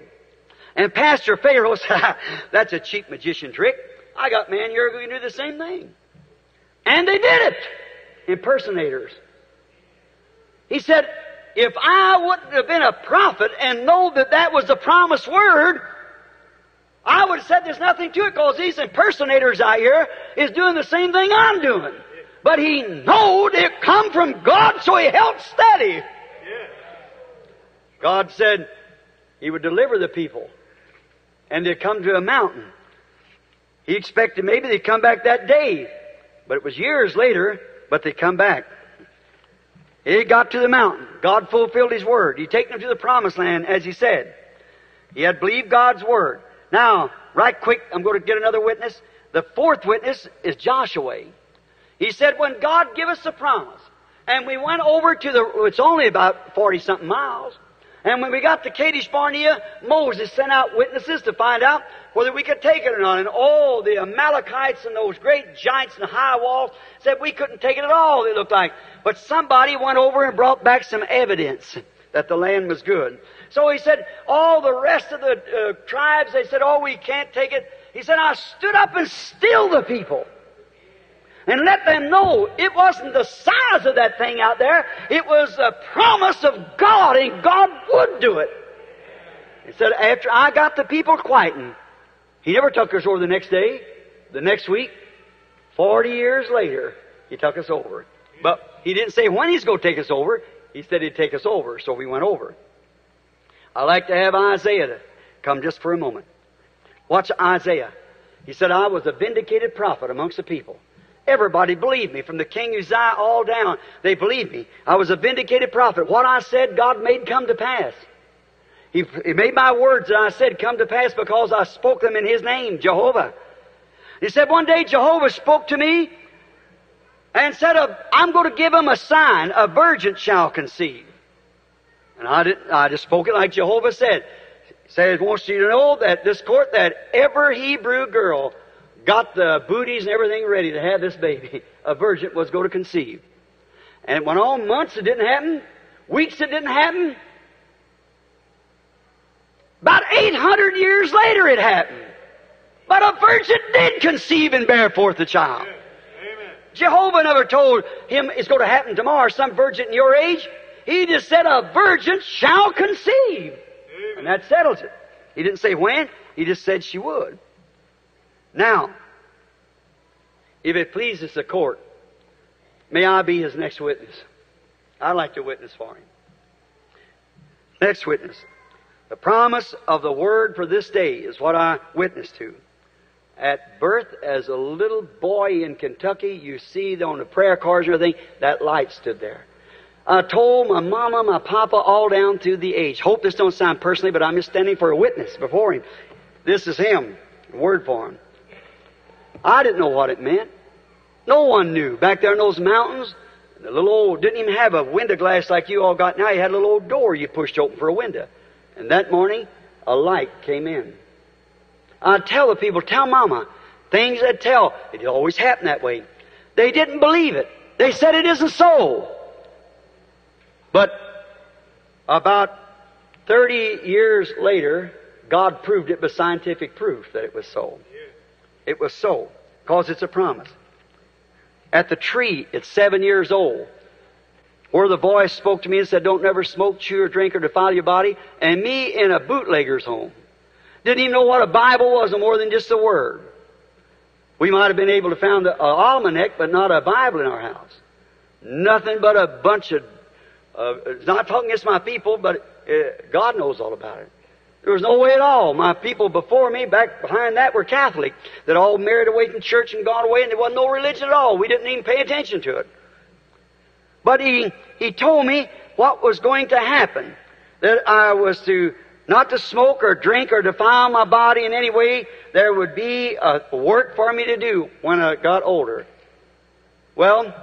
And Pastor Pharaoh said, that's a cheap magician trick. I got man here who can do the same thing. And they did it. Impersonators. He said, if I wouldn't have been a prophet and know that that was the promised Word, I would have said there's nothing to it because these impersonators out here is doing the same thing I'm doing. But he knowed it come from God, so he held steady. God said he would deliver the people. And they'd come to a mountain. He expected maybe they'd come back that day. But it was years later, but they come back. He got to the mountain. God fulfilled His Word. He taken them to the promised land, as He said. He had believed God's Word. Now, right quick, I'm going to get another witness. The fourth witness is Joshua. He said, when God gave us the promise, and we went over to it's only about 40-something miles, and when we got to Kadesh Barnea, Moses sent out witnesses to find out whether we could take it or not. And all the Amalekites and those great giants and high walls said we couldn't take it at all, they looked like. But somebody went over and brought back some evidence that the land was good. So he said, all the rest of the tribes, they said, oh, we can't take it. He said, I stood up and stilled the people. And let them know it wasn't the size of that thing out there. It was the promise of God, and God would do it. He said, after I got the people quieting, He never took us over the next day, the next week. 40 years later, He took us over. But He didn't say when He's going to take us over. He said He'd take us over, so we went over. I'd like to have Isaiah to come just for a moment. Watch Isaiah. He said, I was a vindicated prophet amongst the people. Everybody believed me, from the king Uzziah all down. They believed me. I was a vindicated prophet. What I said, God made come to pass. He made my words that I said come to pass because I spoke them in His name, Jehovah. He said, one day Jehovah spoke to me and said, I'm going to give them a sign, a virgin shall conceive. And I just spoke it like Jehovah said. He said, I want you to know that this court, that every Hebrew girl got the booties and everything ready to have this baby. A virgin was going to conceive. And it went on months, it didn't happen. Weeks, it didn't happen. About 800 years later, it happened. But a virgin did conceive and bear forth a child. Amen. Jehovah never told him it's going to happen tomorrow, some virgin in your age. He just said, a virgin shall conceive. Amen. And that settles it. He didn't say when. He just said she would. Now, if it pleases the court, may I be his next witness? I'd like to witness for him. Next witness. The promise of the Word for this day is what I witnessed to. At birth, as a little boy in Kentucky, you see on the prayer cards and everything, that light stood there. I told my mama, my papa, all down through the age. Hope this don't sound personally, but I'm just standing for a witness before him. This is him. Word for him. I didn't know what it meant. No one knew. Back there in those mountains, the little old, didn't even have a window glass like you all got now. You had a little old door you pushed open for a window. And that morning, a light came in. I'd tell the people, tell Mama, things I'd tell. It always happened that way. They didn't believe it. They said it isn't so. But about 30 years later, God proved it by scientific proof that it was so. It was so, because it's a promise. At the tree, it's 7 years old, where the voice spoke to me and said, don't never smoke, chew, or drink, or defile your body, and me in a bootlegger's home. Didn't even know what a Bible was, no more than just a word. We might have been able to found an almanac, but not a Bible in our house. Nothing but a bunch of... not talking against my people, but God knows all about it. There was no way at all. My people before me, back behind that, were Catholic. They'd all married away from church and gone away, and there wasn't no religion at all. We didn't even pay attention to it. But he told me what was going to happen, that I was to not to smoke or drink or defile my body in any way. There would be a work for me to do when I got older. Well,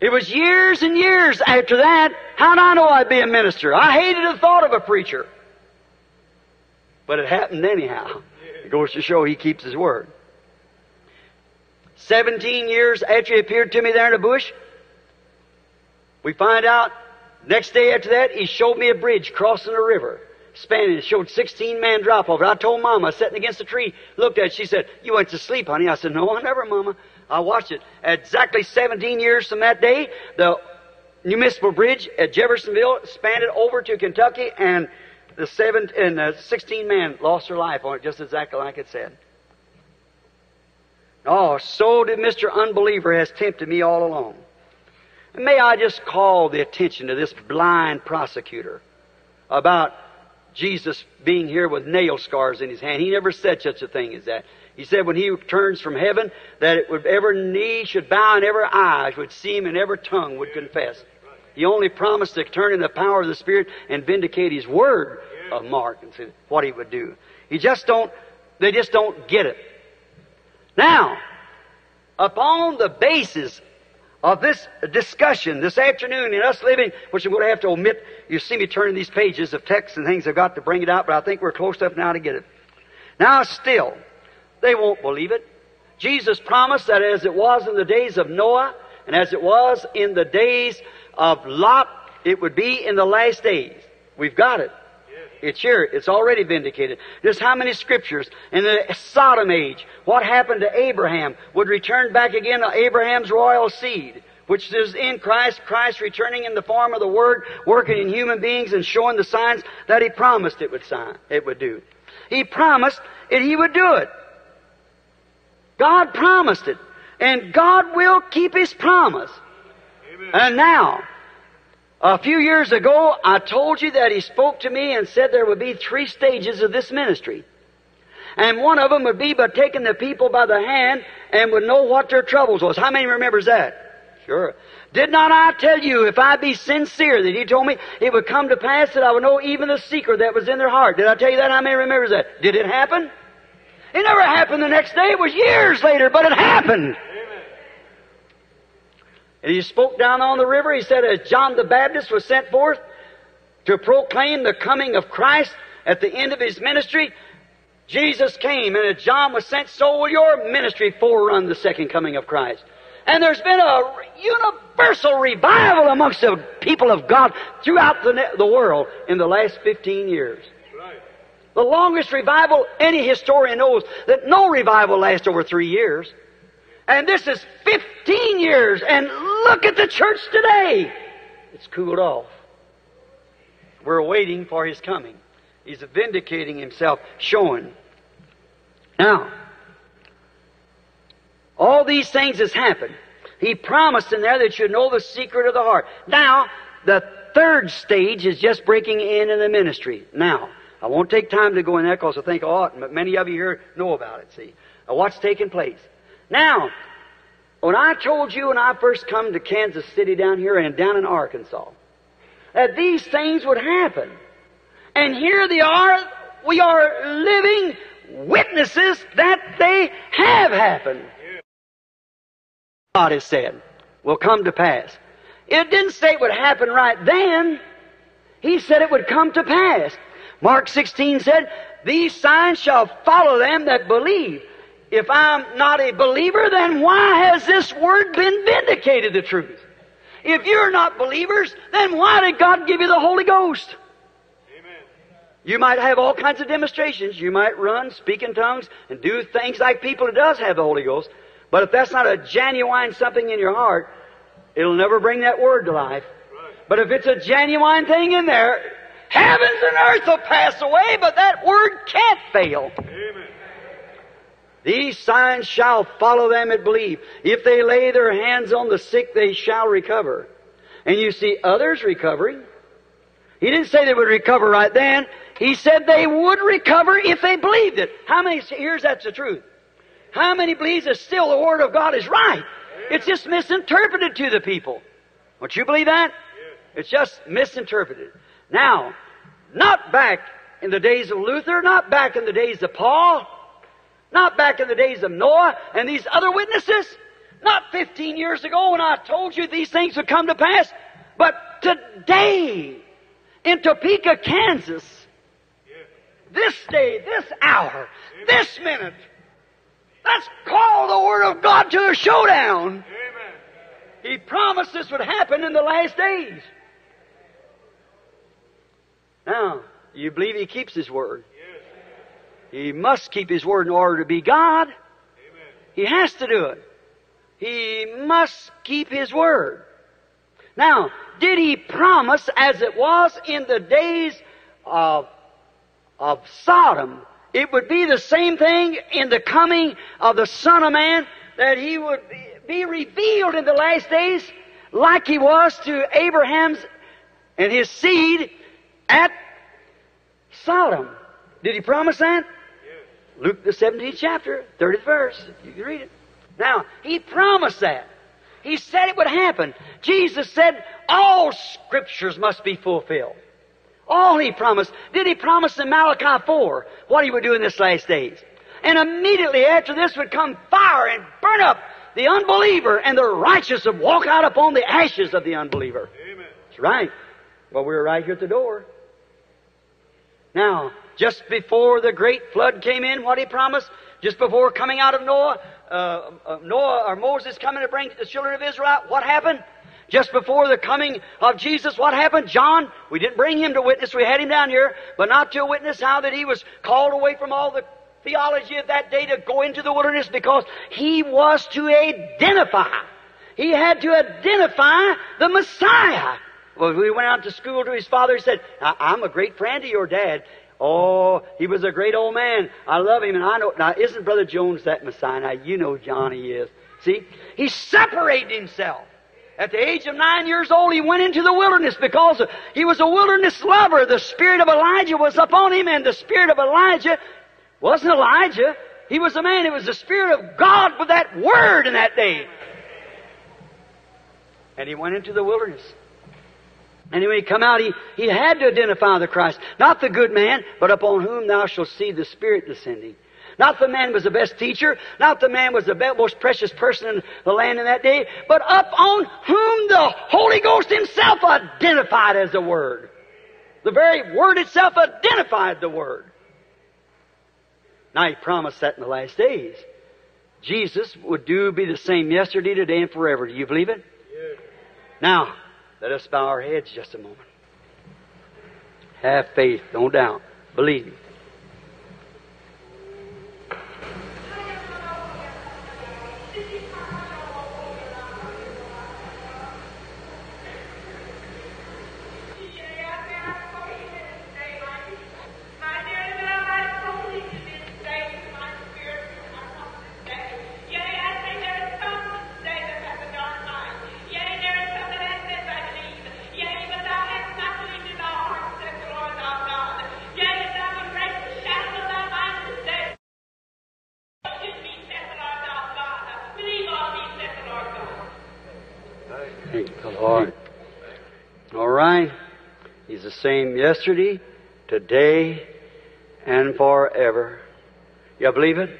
it was years and years after that. How did I know I'd be a minister? I hated the thought of a preacher. But it happened anyhow. It goes to show he keeps his word. 17 years after he appeared to me there in the bush, we find out, next day after that, he showed me a bridge crossing a river, spanning. It showed 16-man drop-off. I told Mama, sitting against the tree, looked at it. She said, "You went to sleep, honey." I said, "No, I never, Mama. I watched it." Exactly 17 years from that day, the municipal bridge at Jeffersonville spanned it over to Kentucky, and the 16 men lost their life on it, just exactly like it said. Oh, so did Mr. Unbeliever has tempted me all along. And may I just call the attention to this blind prosecutor about Jesus being here with nail scars in his hand. He never said such a thing as that. He said when he returns from heaven that it would, every knee should bow and every eye would see him and every tongue would confess. He only promised to turn in the power of the Spirit and vindicate his word of Mark and what he would do. They just don't get it. Now, upon the basis of this discussion this afternoon in us living, which I'm going to have to omit, you see me turning these pages of texts and things, I've got to bring it out, but I think we're close enough now to get it. Now still, they won't believe it. Jesus promised that as it was in the days of Noah, and as it was in the days of Lot, it would be in the last days. We've got it. It's here. It's already vindicated. Just how many scriptures in the Sodom age, what happened to Abraham would return back again to Abraham's royal seed, which is in Christ, Christ returning in the form of the Word, working in human beings and showing the signs that He promised it would do. He promised that He would do it. God promised it. And God will keep His promise. Amen. And now, a few years ago, I told you that He spoke to me and said there would be 3 stages of this ministry. And one of them would be by taking the people by the hand and would know what their troubles was. How many remembers that? Sure. Did not I tell you, if I be sincere, that He told me it would come to pass that I would know even the secret that was in their heart? Did I tell you that? How many remembers that? Did it happen? It never happened the next day. It was years later, but it happened. And He spoke down on the river. He said, as John the Baptist was sent forth to proclaim the coming of Christ at the end of his ministry, Jesus came, and as John was sent, so will your ministry forerun the second coming of Christ. And there's been a universal revival amongst the people of God throughout the world in the last 15 years. Right. The longest revival, any historian knows that no revival lasts over 3 years. And this is 15 years, and look at the church today. It's cooled off. We're waiting for His coming. He's vindicating Himself, showing. Now, all these things has happened. He promised in there that you know the secret of the heart. Now, the third stage is just breaking in the ministry. Now, I won't take time to go in there because I think I ought, but many of you here know about it, see. Now, what's taking place? Now, when I told you when I first come to Kansas City down here and down in Arkansas, that these things would happen. And here they are, we are living witnesses that they have happened. God has said, will come to pass. It didn't say it would happen right then. He said it would come to pass. Mark 16 said, these signs shall follow them that believe. If I'm not a believer, then why has this word been vindicated, the truth? If you're not believers, then why did God give you the Holy Ghost? Amen. You might have all kinds of demonstrations. You might run, speak in tongues, and do things like people who does have the Holy Ghost. But if that's not a genuine something in your heart, it'll never bring that word to life. Right. But if it's a genuine thing in there, heavens and earth will pass away, but that word can't fail. Amen. These signs shall follow them that believe. If they lay their hands on the sick, they shall recover. And you see others recovering. He didn't say they would recover right then. He said they would recover if they believed it. How many hears that's the truth? How many believes that still the Word of God is right? It's just misinterpreted to the people. Don't you believe that? It's just misinterpreted. Now, not back in the days of Luther, not back in the days of Paul, not back in the days of Noah and these other witnesses, not 15 years ago when I told you these things would come to pass, but today, in Topeka, Kansas, this day, this hour, this minute, let's call the Word of God to a showdown. Amen. He promised this would happen in the last days. Now, you believe He keeps His Word. Yes. He must keep His Word in order to be God. Amen. He has to do it. He must keep His Word. Now, did He promise, as it was in the days of Sodom, it would be the same thing in the coming of the Son of Man, that He would be revealed in the last days like He was to Abraham's and his seed at Sodom? Did He promise that? Yes. Luke the 17th chapter, 30th verse. You can read it. Now, He promised that. He said it would happen. Jesus said all Scriptures must be fulfilled. All He promised. Did He promise in Malachi 4 what He would do in this last days? And immediately after this would come fire and burn up the unbeliever, and the righteous would walk out upon the ashes of the unbeliever. Amen. That's right. Well, we're right here at the door. Now, just before the great flood came in, what He promised, just before coming out of Noah, Moses coming to bring the children of Israel out, what happened? Just before the coming of Jesus, what happened? John, we didn't bring him to witness. We had him down here, but not to witness how that he was called away from all the theology of that day to go into the wilderness, because he was to identify. He had to identify the Messiah. Well, we went out to school to his father. He said, I'm a great friend of your dad. Oh, he was a great old man. I love him, and I know. Now, isn't Brother Jones that Messiah? Now, you know John he is. See, he separated himself. At the age of 9 years old, he went into the wilderness because he was a wilderness lover. The spirit of Elijah was upon him, and the spirit of Elijah wasn't Elijah. He was a man. It was the Spirit of God with that Word in that day. And he went into the wilderness. And when he come out, he had to identify the Christ. Not the good man, but upon whom thou shalt see the Spirit descending. Not the man was the best teacher, not the man was the most precious person in the land in that day, but up on whom the Holy Ghost Himself identified as the Word. The very Word itself identified the Word. Now He promised that in the last days. Jesus would be the same yesterday, today, and forever. Do you believe it? Yes. Now, let us bow our heads just a moment. Have faith, don't doubt. Believe. Same yesterday, today, and forever. You believe it?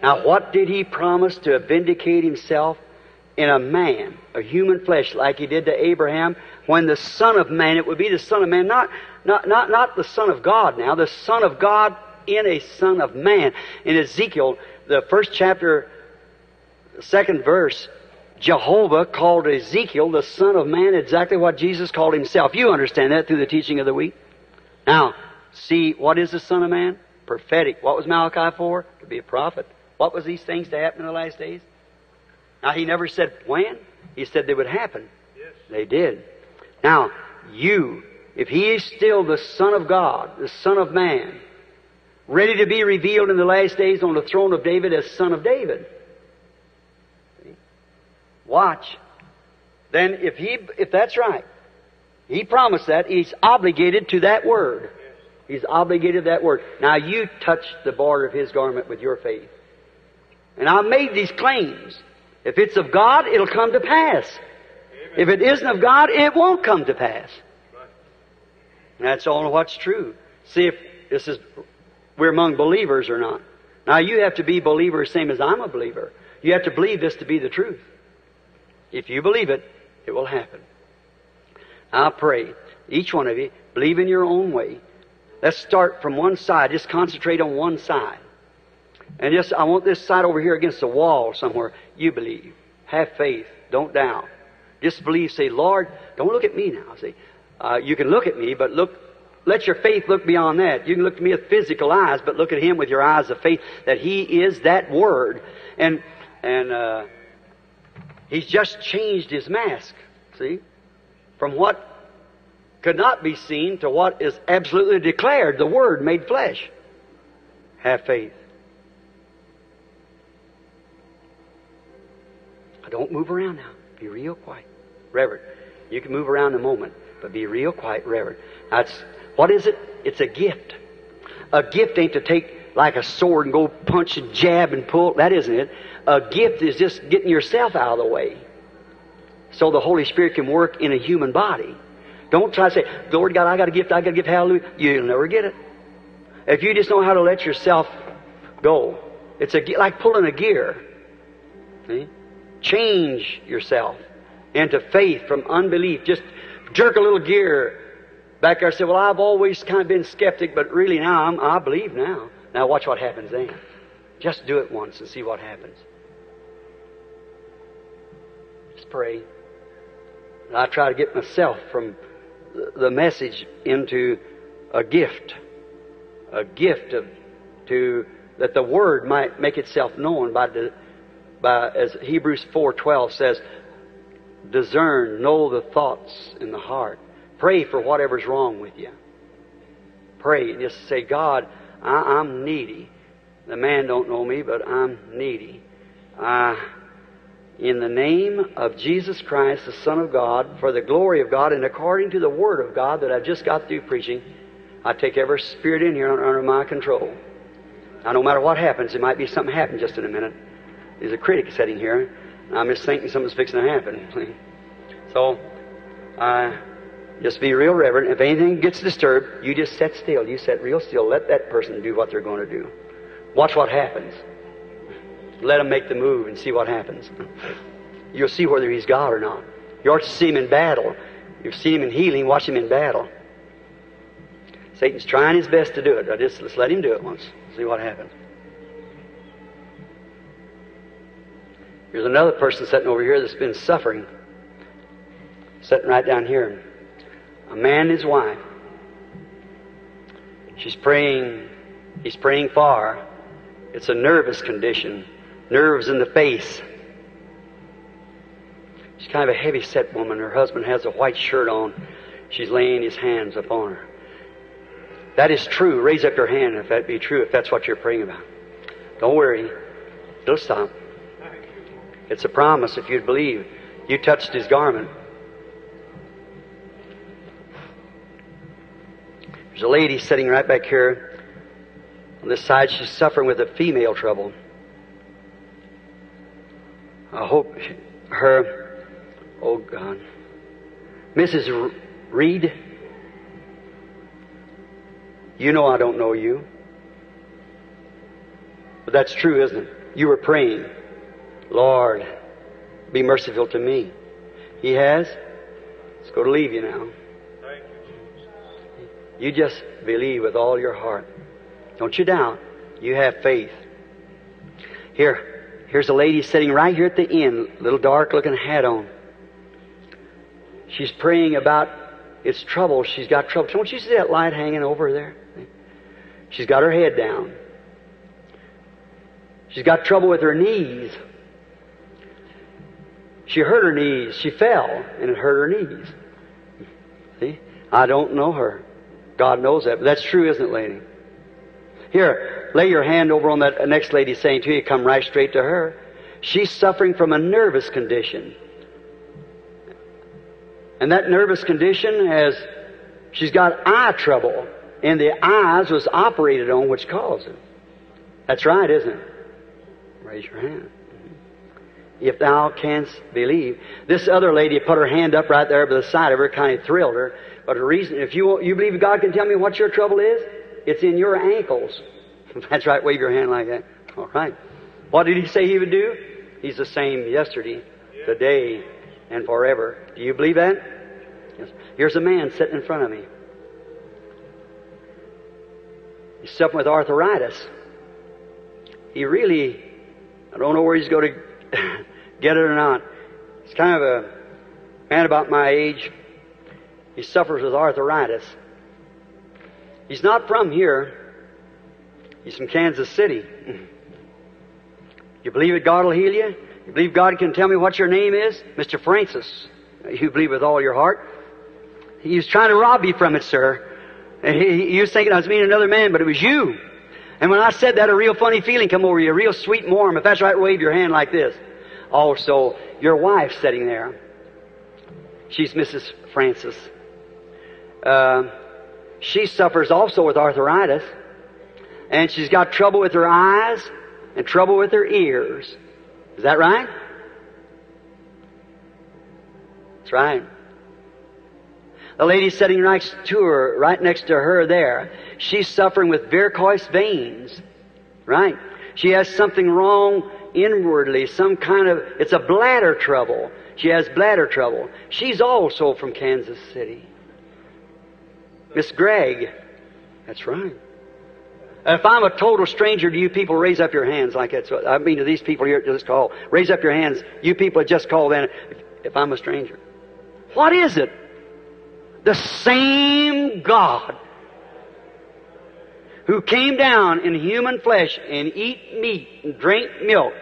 Now, what did He promise to vindicate Himself in a man, a human flesh, like He did to Abraham? When the Son of Man, it would be the Son of Man, not the Son of God now, the Son of God in a Son of Man. In Ezekiel, the 1st chapter, 2nd verse, Jehovah called Ezekiel the Son of Man, exactly what Jesus called Himself. You understand that through the teaching of the week. Now, see, what is the Son of Man? Prophetic. What was Malachi for? To be a prophet. What was these things to happen in the last days? Now, He never said when. He said they would happen. Yes. They did. Now, you, if He is still the Son of God, the Son of Man, ready to be revealed in the last days on the throne of David as Son of David. Watch. Then if that's right, he promised that, he's obligated to that word. He's obligated to that word. Now you touched the border of his garment with your faith. And I made these claims. If it's of God, it'll come to pass. Amen. If it isn't of God, it won't come to pass. Right. And that's all what's true. See if this is we're among believers or not. Now you have to be believers, same as I'm a believer. You have to believe this to be the truth. If you believe it, it will happen. I pray, each one of you, believe in your own way. Let's start from one side. Just concentrate on one side. And just, I want this side over here against the wall somewhere. You believe. Have faith. Don't doubt. Just believe. Say, Lord, don't look at me now. Say, you can look at me, but look. Let your faith look beyond that. You can look at me with physical eyes, but look at Him with your eyes of faith, that He is that Word. And He's just changed His mask, see? From what could not be seen to what is absolutely declared, the Word made flesh. Have faith. Don't move around now. Be real quiet. Reverend, you can move around in a moment, but be real quiet, Reverend. That's, what is it? It's a gift. A gift ain't to take like a sword and go punch and jab and pull. That isn't it. A gift is just getting yourself out of the way so the Holy Spirit can work in a human body. Don't try to say, Lord God, I got a gift, I got a gift, hallelujah. You'll never get it. If you just know how to let yourself go, it's a, like pulling a gear. See? Change yourself into faith from unbelief. Just jerk a little gear back there and say, well, I've always kind of been skeptic, but really now I believe now. Now watch what happens then. Just do it once and see what happens. Just pray. And I try to get myself from the message into a gift of, to that the Word might make itself known by the as Hebrews 4:12 says, discern, know the thoughts in the heart. Pray for whatever's wrong with you. Pray and just say, God, I'm needy. The man don't know me, but I'm needy. In the name of Jesus Christ, the Son of God, for the glory of God, and according to the Word of God that I've just got through preaching, I take every spirit in here under my control. Now, no matter what happens, there might be something happen just in a minute. There's a critic sitting here. I'm just thinking something's fixing to happen. So, just be real reverent. If anything gets disturbed, you just sit still. You sit real still. Let that person do what they're going to do. Watch what happens. Let him make the move and see what happens. You'll see whether he's God or not. You ought to see him in battle. You've seen him in healing. Watch him in battle. Satan's trying his best to do it. Let's let him do it once. See what happens. There's another person sitting over here that's been suffering, sitting right down here. A man and his wife. She's praying. He's praying far. It's a nervous condition. Nerves in the face. She's kind of a heavy-set woman. Her husband has a white shirt on. She's laying his hands upon her. That is true. Raise up your hand if that be true, if that's what you're praying about. Don't worry. It'll stop. It's a promise if you'd believe. You touched his garment. There's a lady sitting right back here. On this side, she's suffering with a female trouble. I hope her... Oh, God. Mrs. Reed, you know I don't know you. But that's true, isn't it? You were praying. Lord, be merciful to me. He has. It's going to leave you now. Thank you, Jesus. You just believe with all your heart. Don't you doubt. You have faith. Here's a lady sitting right here at the end, little dark-looking hat on. She's praying about its trouble. She's got trouble. Don't you see that light hanging over there? She's got her head down. She's got trouble with her knees. She hurt her knees. She fell, and it hurt her knees. See? I don't know her. God knows that. But that's true, isn't it, lady? Here, lay your hand over on that next lady saying to you, come right straight to her. She's suffering from a nervous condition. And that nervous condition has, she's got eye trouble. And the eyes was operated on, which caused it. That's right, isn't it? Raise your hand. If thou canst believe. This other lady put her hand up right there by the side of her, kind of thrilled her. But the reason, if you believe God can tell me what your trouble is, it's in your ankles. That's right, wave your hand like that. All right. What did he say he would do? He's the same yesterday, today, and forever. Do you believe that? Yes. Here's a man sitting in front of me. He's suffering with arthritis. He really, I don't know where he's going to get it or not. He's kind of a man about my age. He suffers with arthritis. He's not from here. He's from Kansas City. You believe that God will heal you? You believe God can tell me what your name is? Mr. Francis. You believe with all your heart? He was trying to rob you from it, sir. And he was thinking I was meeting another man, but it was you. And when I said that, a real funny feeling come over you, a real sweet and warm. If that's right, wave your hand like this. Also, your wife sitting there. She's Mrs. Francis. She suffers also with arthritis. And she's got trouble with her eyes and trouble with her ears. Is that right? That's right. The lady sitting right next to her there, she's suffering with varicose veins, right? She has something wrong inwardly, some kind of, it's a bladder trouble. She has bladder trouble. She's also from Kansas City. Miss Gregg, that's right. If I'm a total stranger to you people, raise up your hands like that's what I mean to these people here at this call. Raise up your hands. You people that just called in, if I'm a stranger. What is it? The same God who came down in human flesh and eat meat and drink milk.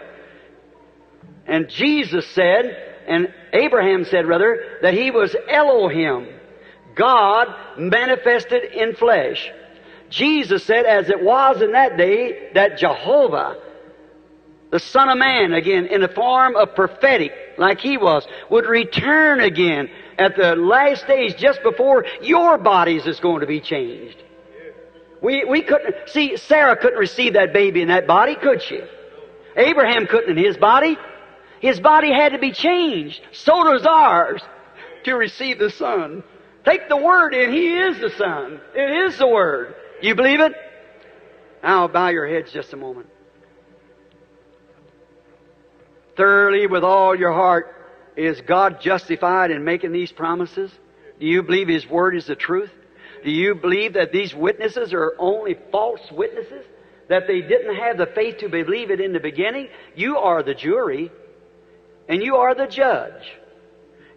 And Jesus said, and Abraham said rather, that he was Elohim, God manifested in flesh. Jesus said, as it was in that day, that Jehovah, the Son of Man, again, in the form of prophetic, like he was, would return again at the last days, just before your bodies is going to be changed. We couldn't, see, Sarah couldn't receive that baby in that body, could she? Abraham couldn't in his body. His body had to be changed. So does ours to receive the Son. Take the Word in. He is the Son. It is the Word. You believe it? Now bow your heads just a moment. Thoroughly with all your heart, is God justified in making these promises? Do you believe His Word is the truth? Do you believe that these witnesses are only false witnesses? That they didn't have the faith to believe it in the beginning? You are the jury, and you are the judge.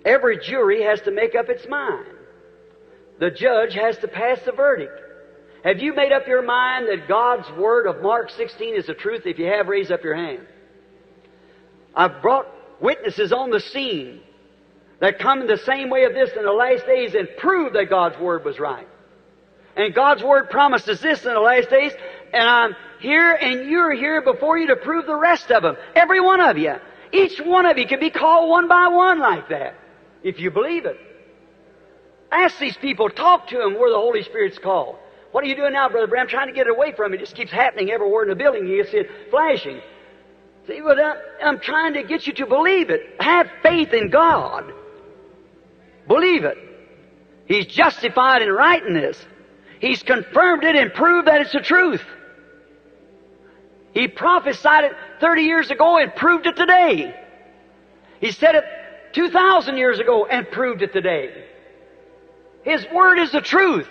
Every jury has to make up its mind. The judge has to pass the verdict. Have you made up your mind that God's Word of Mark 16 is the truth? If you have, raise up your hand. I've brought witnesses on the scene that come in the same way of this in the last days and prove that God's Word was right. And God's Word promises this in the last days, and I'm here and you're here before you to prove the rest of them. Every one of you. Each one of you can be called one by one like that, if you believe it. Ask these people, talk to them where the Holy Spirit's called. What are you doing now, Brother Bram? I'm trying to get it away from it. It just keeps happening everywhere in the building. You see it flashing. See, well, I'm trying to get you to believe it. Have faith in God. Believe it. He's justified in writing this. He's confirmed it and proved that it's the truth. He prophesied it 30 years ago and proved it today. He said it 2,000 years ago and proved it today. His Word is the truth.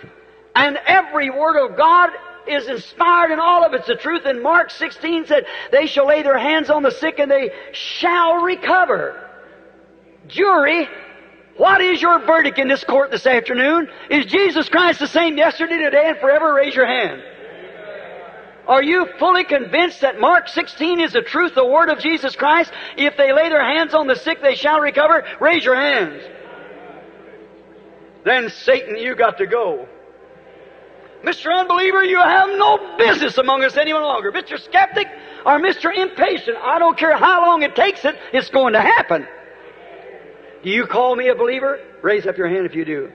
And every word of God is inspired, and all of it's the truth. And Mark 16 said, they shall lay their hands on the sick and they shall recover. Jury, what is your verdict in this court this afternoon? Is Jesus Christ the same yesterday, today, and forever? Raise your hand. Are you fully convinced that Mark 16 is the truth, the Word of Jesus Christ? If they lay their hands on the sick, they shall recover. Raise your hands. Then Satan, you got to go. Mr. Unbeliever, you have no business among us any longer. Mr. Skeptic or Mr. Impatient, I don't care how long it takes it, it's going to happen. Do you call me a believer? Raise up your hand if you do.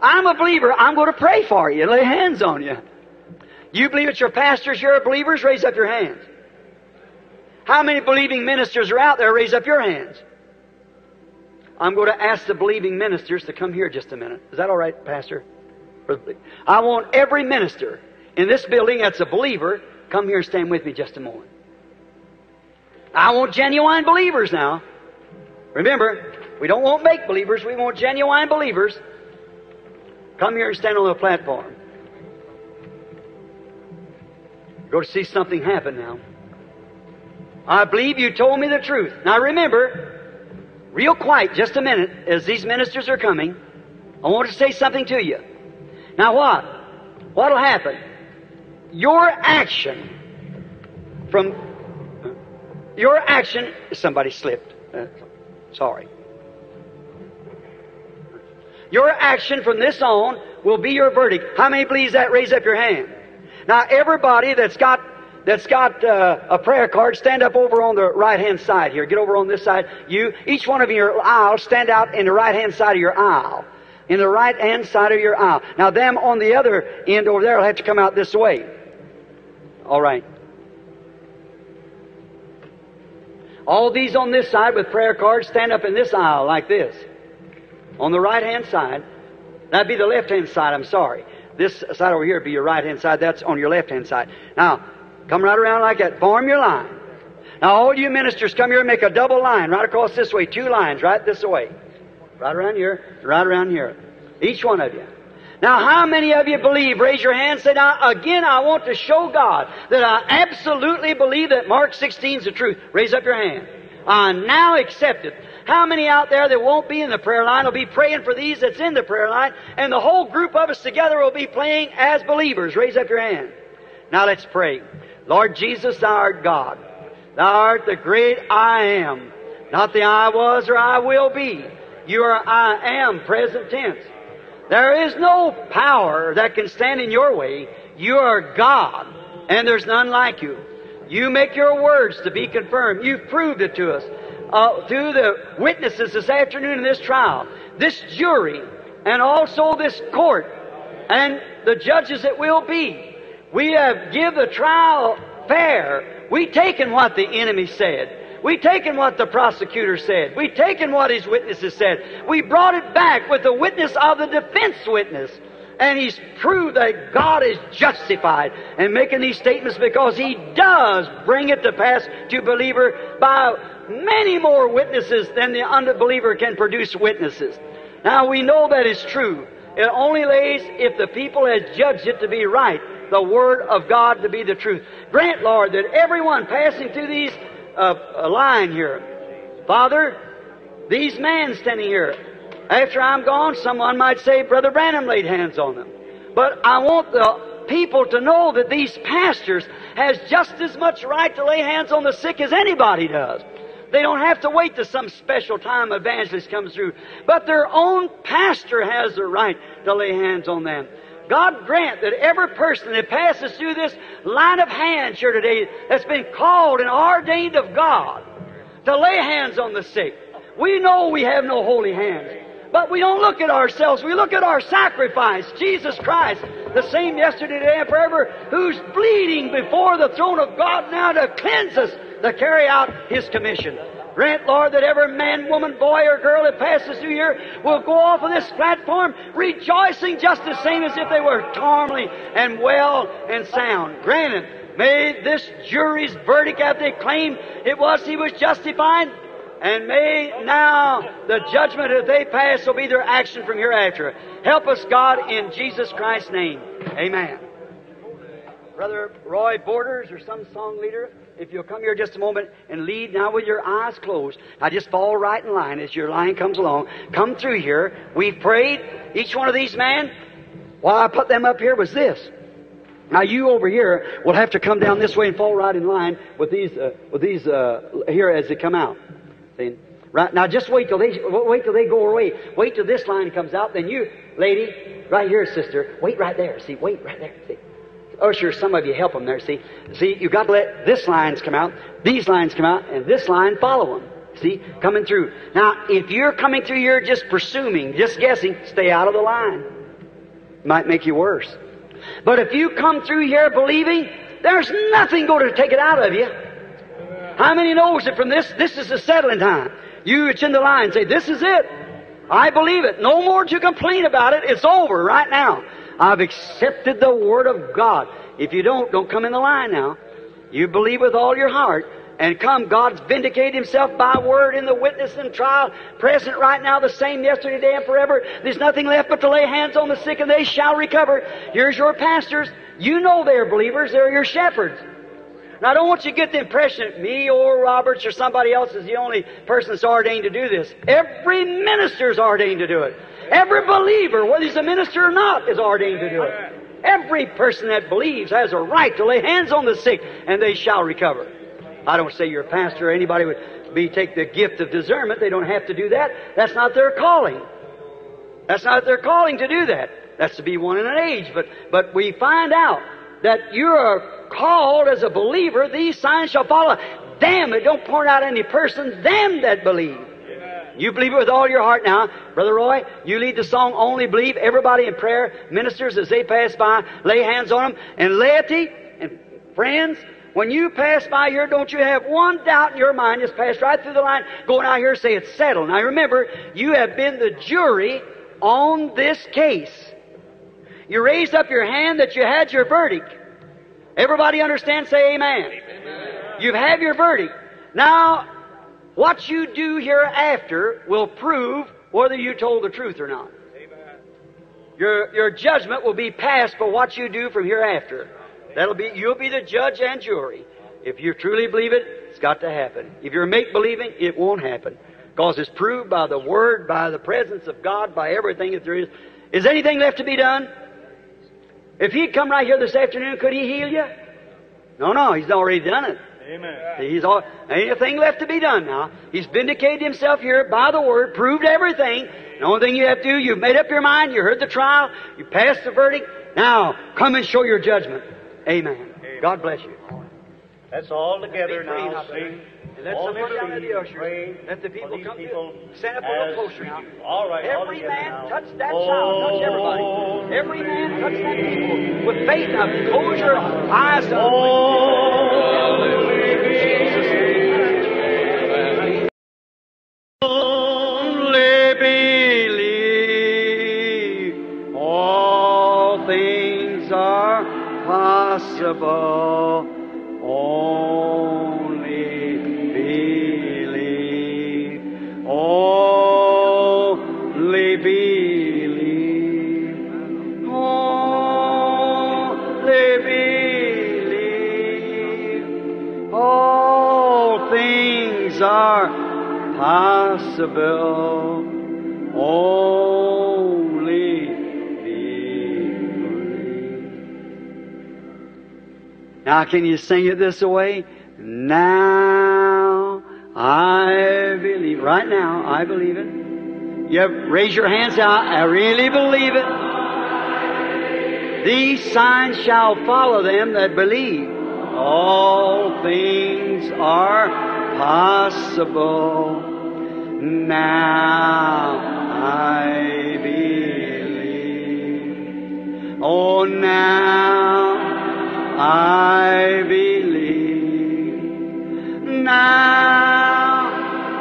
I'm a believer. I'm going to pray for you and lay hands on you. You believe it's your pastors, you're believers? Raise up your hands. How many believing ministers are out there? Raise up your hands. I'm going to ask the believing ministers to come here just a minute. Is that all right, Pastor? I want every minister in this building that's a believer, come here and stand with me just a moment. I want genuine believers now. Remember, we don't want make believers, we want genuine believers. Come here and stand on the platform. You're going to see something happen now. I believe you told me the truth. Now remember, real quiet, just a minute, as these ministers are coming, I want to say something to you. Now what? What'll happen? Your action... Somebody slipped. Sorry. Your action from this on will be your verdict. How many believes that? Raise up your hand. Now everybody that's got a prayer card, stand up over on the right-hand side here. Get over on this side. You, each one of you in your aisle, stand out in the right-hand side of your aisle. In the right-hand side of your aisle. Now, them on the other end over there will have to come out this way. All right. All these on this side with prayer cards, stand up in this aisle like this. On the right-hand side. That'd be the left-hand side, I'm sorry. This side over here would be your right-hand side. That's on your left-hand side. Now, come right around like that. Form your line. Now, all you ministers, come here and make a double line right across this way. Two lines right this way. Right around here, right around here. Each one of you. Now, how many of you believe? Raise your hand. Say, now, again, I want to show God that I absolutely believe that Mark 16 is the truth. Raise up your hand. I now accept it. How many out there that won't be in the prayer line will be praying for these that's in the prayer line, and the whole group of us together will be praying as believers? Raise up your hand. Now, let's pray. Lord Jesus, Thou art God. Thou art the great I am. Not the I was or I will be. You are I am, present tense. There is no power that can stand in your way. You are God, and there's none like you. You make your words to be confirmed. You've proved it to us through the witnesses this afternoon in this trial, this jury, and also this court, and the judges that will be. We have give the trial fair. We've taken what the enemy said. We've taken what the prosecutor said. We've taken what his witnesses said. We brought it back with the witness of the defense witness. And he's proved that God is justified in making these statements because he does bring it to pass to believer by many more witnesses than the unbeliever can produce witnesses. Now we know that is true. It only lays if the people has judged it to be right, the Word of God to be the truth. Grant, Lord, that everyone passing through these a line here. Father, these men standing here, after I'm gone, someone might say, Brother Branham laid hands on them. But I want the people to know that these pastors has just as much right to lay hands on the sick as anybody does. They don't have to wait till some special time evangelist comes through. But their own pastor has the right to lay hands on them. God grant that every person that passes through this line of hands here today that's been called and ordained of God to lay hands on the sick. We know we have no holy hands, but we don't look at ourselves. We look at our sacrifice, Jesus Christ, the same yesterday, today, and forever, who's bleeding before the throne of God now to cleanse us, to carry out His commission. Grant, Lord, that every man, woman, boy, or girl that passes through here will go off of this platform rejoicing just the same as if they were calmly and well and sound. Granted, may this jury's verdict after they claimed it was he was justified, and may now the judgment that they pass will be their action from hereafter. Help us, God, in Jesus Christ's name. Amen. Brother Roy Borders or some song leader, if you'll come here just a moment and lead now with your eyes closed. Now just fall right in line as your line comes along. Come through here. We've prayed. Each one of these men, why I put them up here was this. Now you over here will have to come down this way and fall right in line with these here as they come out. See? Right now, just wait till they go away. Wait till this line comes out. Then you Lady, right here, sister. Wait right there. See, wait right there. See. Ushers, some of you help them there. See, you've got to let this lines come out, these lines come out, and this line follow them. See, coming through. Now, if you're coming through, you're just presuming, just guessing, stay out of the line. Might make you worse. But if you come through here believing, there's nothing going to take it out of you. How many knows that from this is the settling time? You reach in the line, say, this is it. I believe it. No more to complain about it. It's over right now. I've accepted the Word of God. If you don't come in the line now. You believe with all your heart. And come, God's vindicated Himself by word in the witness and trial, present right now, the same yesterday, today, and forever. There's nothing left but to lay hands on the sick, and they shall recover. Here's your pastors. You know they're believers. They're your shepherds. Now, I don't want you to get the impression me or Roberts or somebody else is the only person that's ordained to do this. Every minister is ordained to do it. Every believer, whether he's a minister or not, is ordained to do it. Every person that believes has a right to lay hands on the sick, and they shall recover. I don't say your pastor or anybody would take the gift of discernment. They don't have to do that. That's not their calling. That's not their calling to do that. That's to be one in an age. But we find out that you are called as a believer. These signs shall follow. Damn it, don't point out any person. Them that believe. Amen. You believe it with all your heart now. Brother Roy, you lead the song, Only Believe. Everybody in prayer, ministers as they pass by, lay hands on them. And laity and friends, when you pass by here, don't you have one doubt in your mind. Just pass right through the line, going out here, say, it's settled. Now remember, you have been the jury on this case. You raised up your hand that you had your verdict. Everybody understand? Say amen. Amen. You have your verdict. Now, what you do hereafter will prove whether you told the truth or not. Amen. Your judgment will be passed for what you do from hereafter. You'll be the judge and jury. If you truly believe it, it's got to happen. If you're make-believing, it won't happen. Because it's proved by the Word, by the presence of God, by everything that there is. Is anything left to be done? If He'd come right here this afternoon, could He heal you? No, He's already done it. Amen. Anything left to be done now. He's vindicated Himself here by the Word, proved everything. The only thing you have to do, you've made up your mind, you heard the trial, you passed the verdict. Now, come and show your judgment. Amen. Amen. God bless you. Let's all together now sing. Let somebody out of the ushers. Let the people come to stand up a little closer now. All right, every man touch that child. Touch everybody. Every man touch that people. With faith now, close your eyes up. Only believe. All things are possible. Only believe. Only believe. Only believe. All things are possible. Only believe. Now, can you sing it this way? Now I believe. Right now, I believe it. You raise your hands out. I really believe it. These signs shall follow them that believe. All things are possible. Now I believe. Oh, now I believe. Now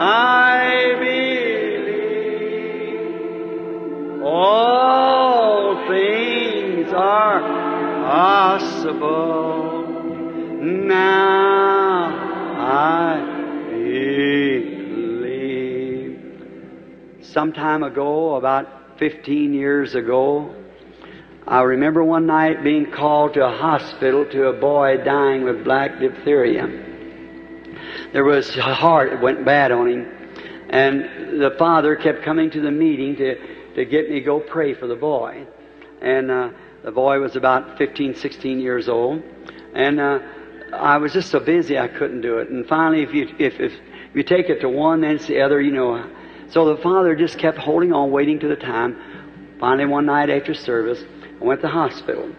I believe. All things are possible. Now I believe. Some time ago, about 15 years ago, I remember one night being called to a hospital to a boy dying with black diphtheria. There was his heart that went bad on him. And the father kept coming to the meeting to get me to go pray for the boy. And the boy was about 15, 16 years old. And I was just so busy I couldn't do it. And finally, if you take it to one, then it's the other, you know. So the father just kept holding on, waiting to the time. Finally, one night after service, I went to the hospital.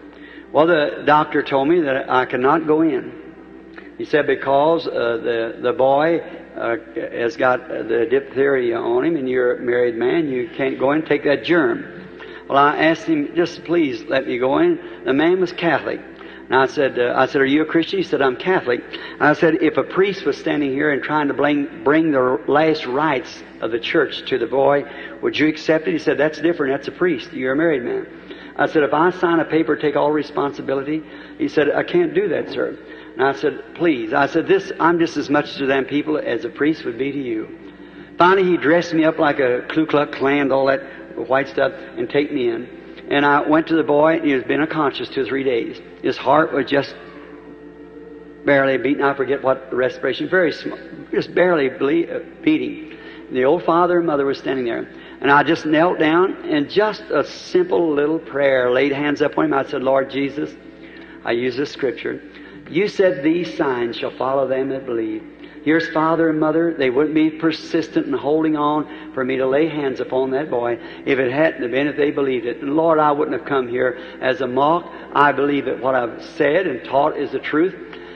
Well, the doctor told me that I could not go in. He said because the boy has got the diphtheria on him, and you're a married man, you can't go in and take that germ. Well, I asked him, just please let me go in. The man was Catholic. And I said, are you a Christian? He said, I'm Catholic. And I said, if a priest was standing here and trying to bring the last rites of the church to the boy, would you accept it? He said, that's different. That's a priest. You're a married man. I said, if I sign a paper, take all responsibility. He said, I can't do that, sir. And I said, please. I said, I'm just as much to them people as a priest would be to you. Finally, he dressed me up like a Ku Klux Klan, all that white stuff, and take me in. And I went to the boy, and he was been unconscious 2 or 3 days. His heart was just barely beating. I forget what the respiration, very small, just barely beating. And the old father and mother were standing there. And I just knelt down, and just a simple little prayer, laid hands up on him. I said, Lord Jesus, I use this scripture. You said these signs shall follow them that believe. Here's father and mother. They wouldn't be persistent in holding on for me to lay hands upon that boy if it hadn't have been if they believed it. And Lord, I wouldn't have come here as a mock. I believe that what I've said and taught is the truth.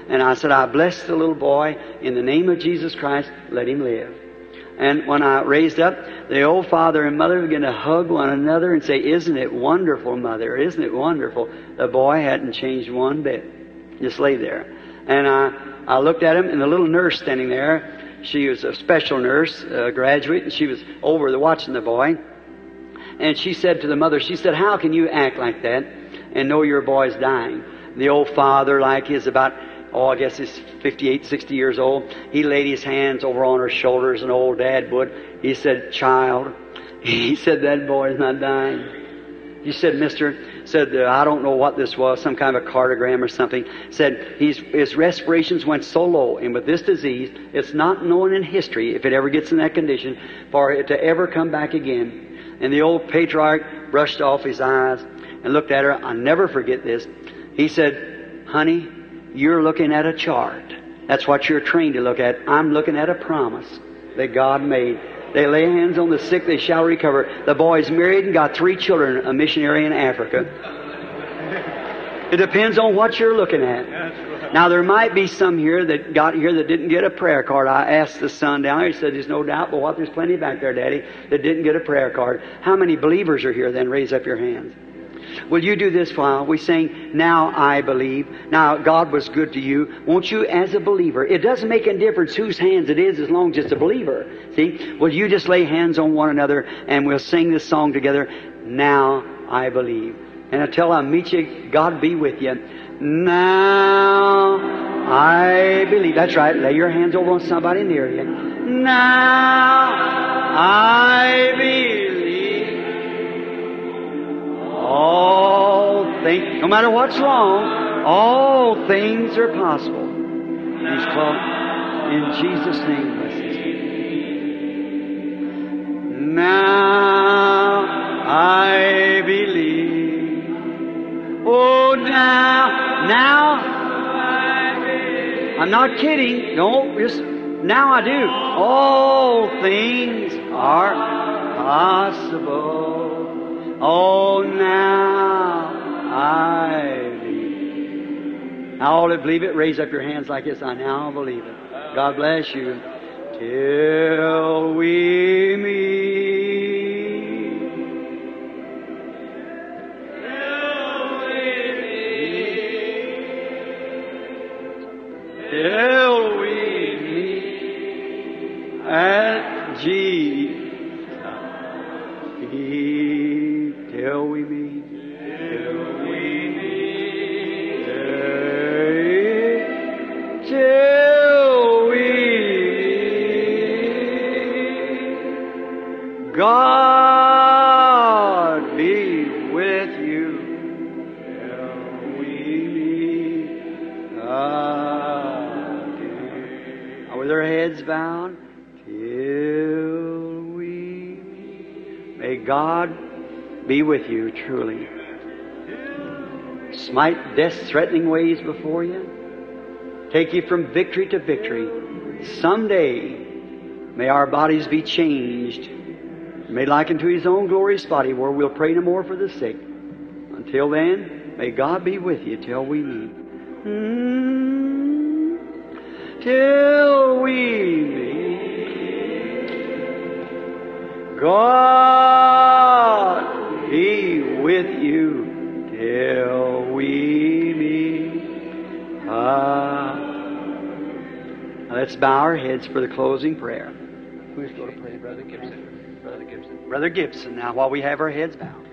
And I said, I bless the little boy in the name of Jesus Christ. Let him live. And when I raised up, the old father and mother began to hug one another and say, isn't it wonderful, mother? Isn't it wonderful? The boy hadn't changed one bit. Just lay there. And I looked at him, and the little nurse standing there, she was a special nurse, a graduate, and she was over there watching the boy. And she said to the mother, she said, how can you act like that and know your boy's dying? The old father, like he's about, oh, I guess he's 58, 60 years old, he laid his hands over on her shoulders, and old dad would. He said, child, he said, that boy's not dying. He said, mister, said, I don't know what this was, some kind of a cardiogram or something. Said, his respirations went so low, and with this disease, it's not known in history, if it ever gets in that condition, for it to ever come back again. And the old patriarch brushed off his eyes and looked at her. I'll never forget this. He said, honey, you're looking at a chart. That's what you're trained to look at. I'm looking at a promise that God made. They lay hands on the sick, they shall recover. The boy's married and got 3 children, a missionary in Africa. It depends on what you're looking at. Right. Now, there might be some here that got here that didn't get a prayer card. I asked the son down there. He said, there's no doubt, but what? There's plenty back there, Daddy, that didn't get a prayer card. How many believers are here then? Raise up your hands. Will you do this while we sing, now I believe, now God was good to you. Won't you as a believer, it doesn't make a difference whose hands it is as long as it's a believer. See, will you just lay hands on one another and we'll sing this song together, now I believe. And until I meet you, God be with you. Now I believe. That's right, lay your hands over on somebody near you. Now I believe. All things, no matter what's wrong, all things are possible. He's called in Jesus' name. Bless now I believe. Oh, now I believe. I'm not kidding. No, just now I do. All things are possible. Oh, now I believe. Now all that believe it, raise up your hands like this. I now believe it. God bless you. Till we meet. Till we meet. Till we meet. At Jesus. Till we meet. Till we meet. Till we meet. God be with you. Till we meet. God be. With our heads bowed. Till we meet. May God be with you truly. Smite death's threatening ways before you. Take you from victory to victory. Someday may our bodies be changed May liken to His own glorious body, where we'll pray no more for the sick. Until then, may God be with you till we meet. Till we meet. God be with you till we meet. Let's bow our heads for the closing prayer. Who's going to pray? Brother Gibson. Brother Gibson, now while we have our heads bowed.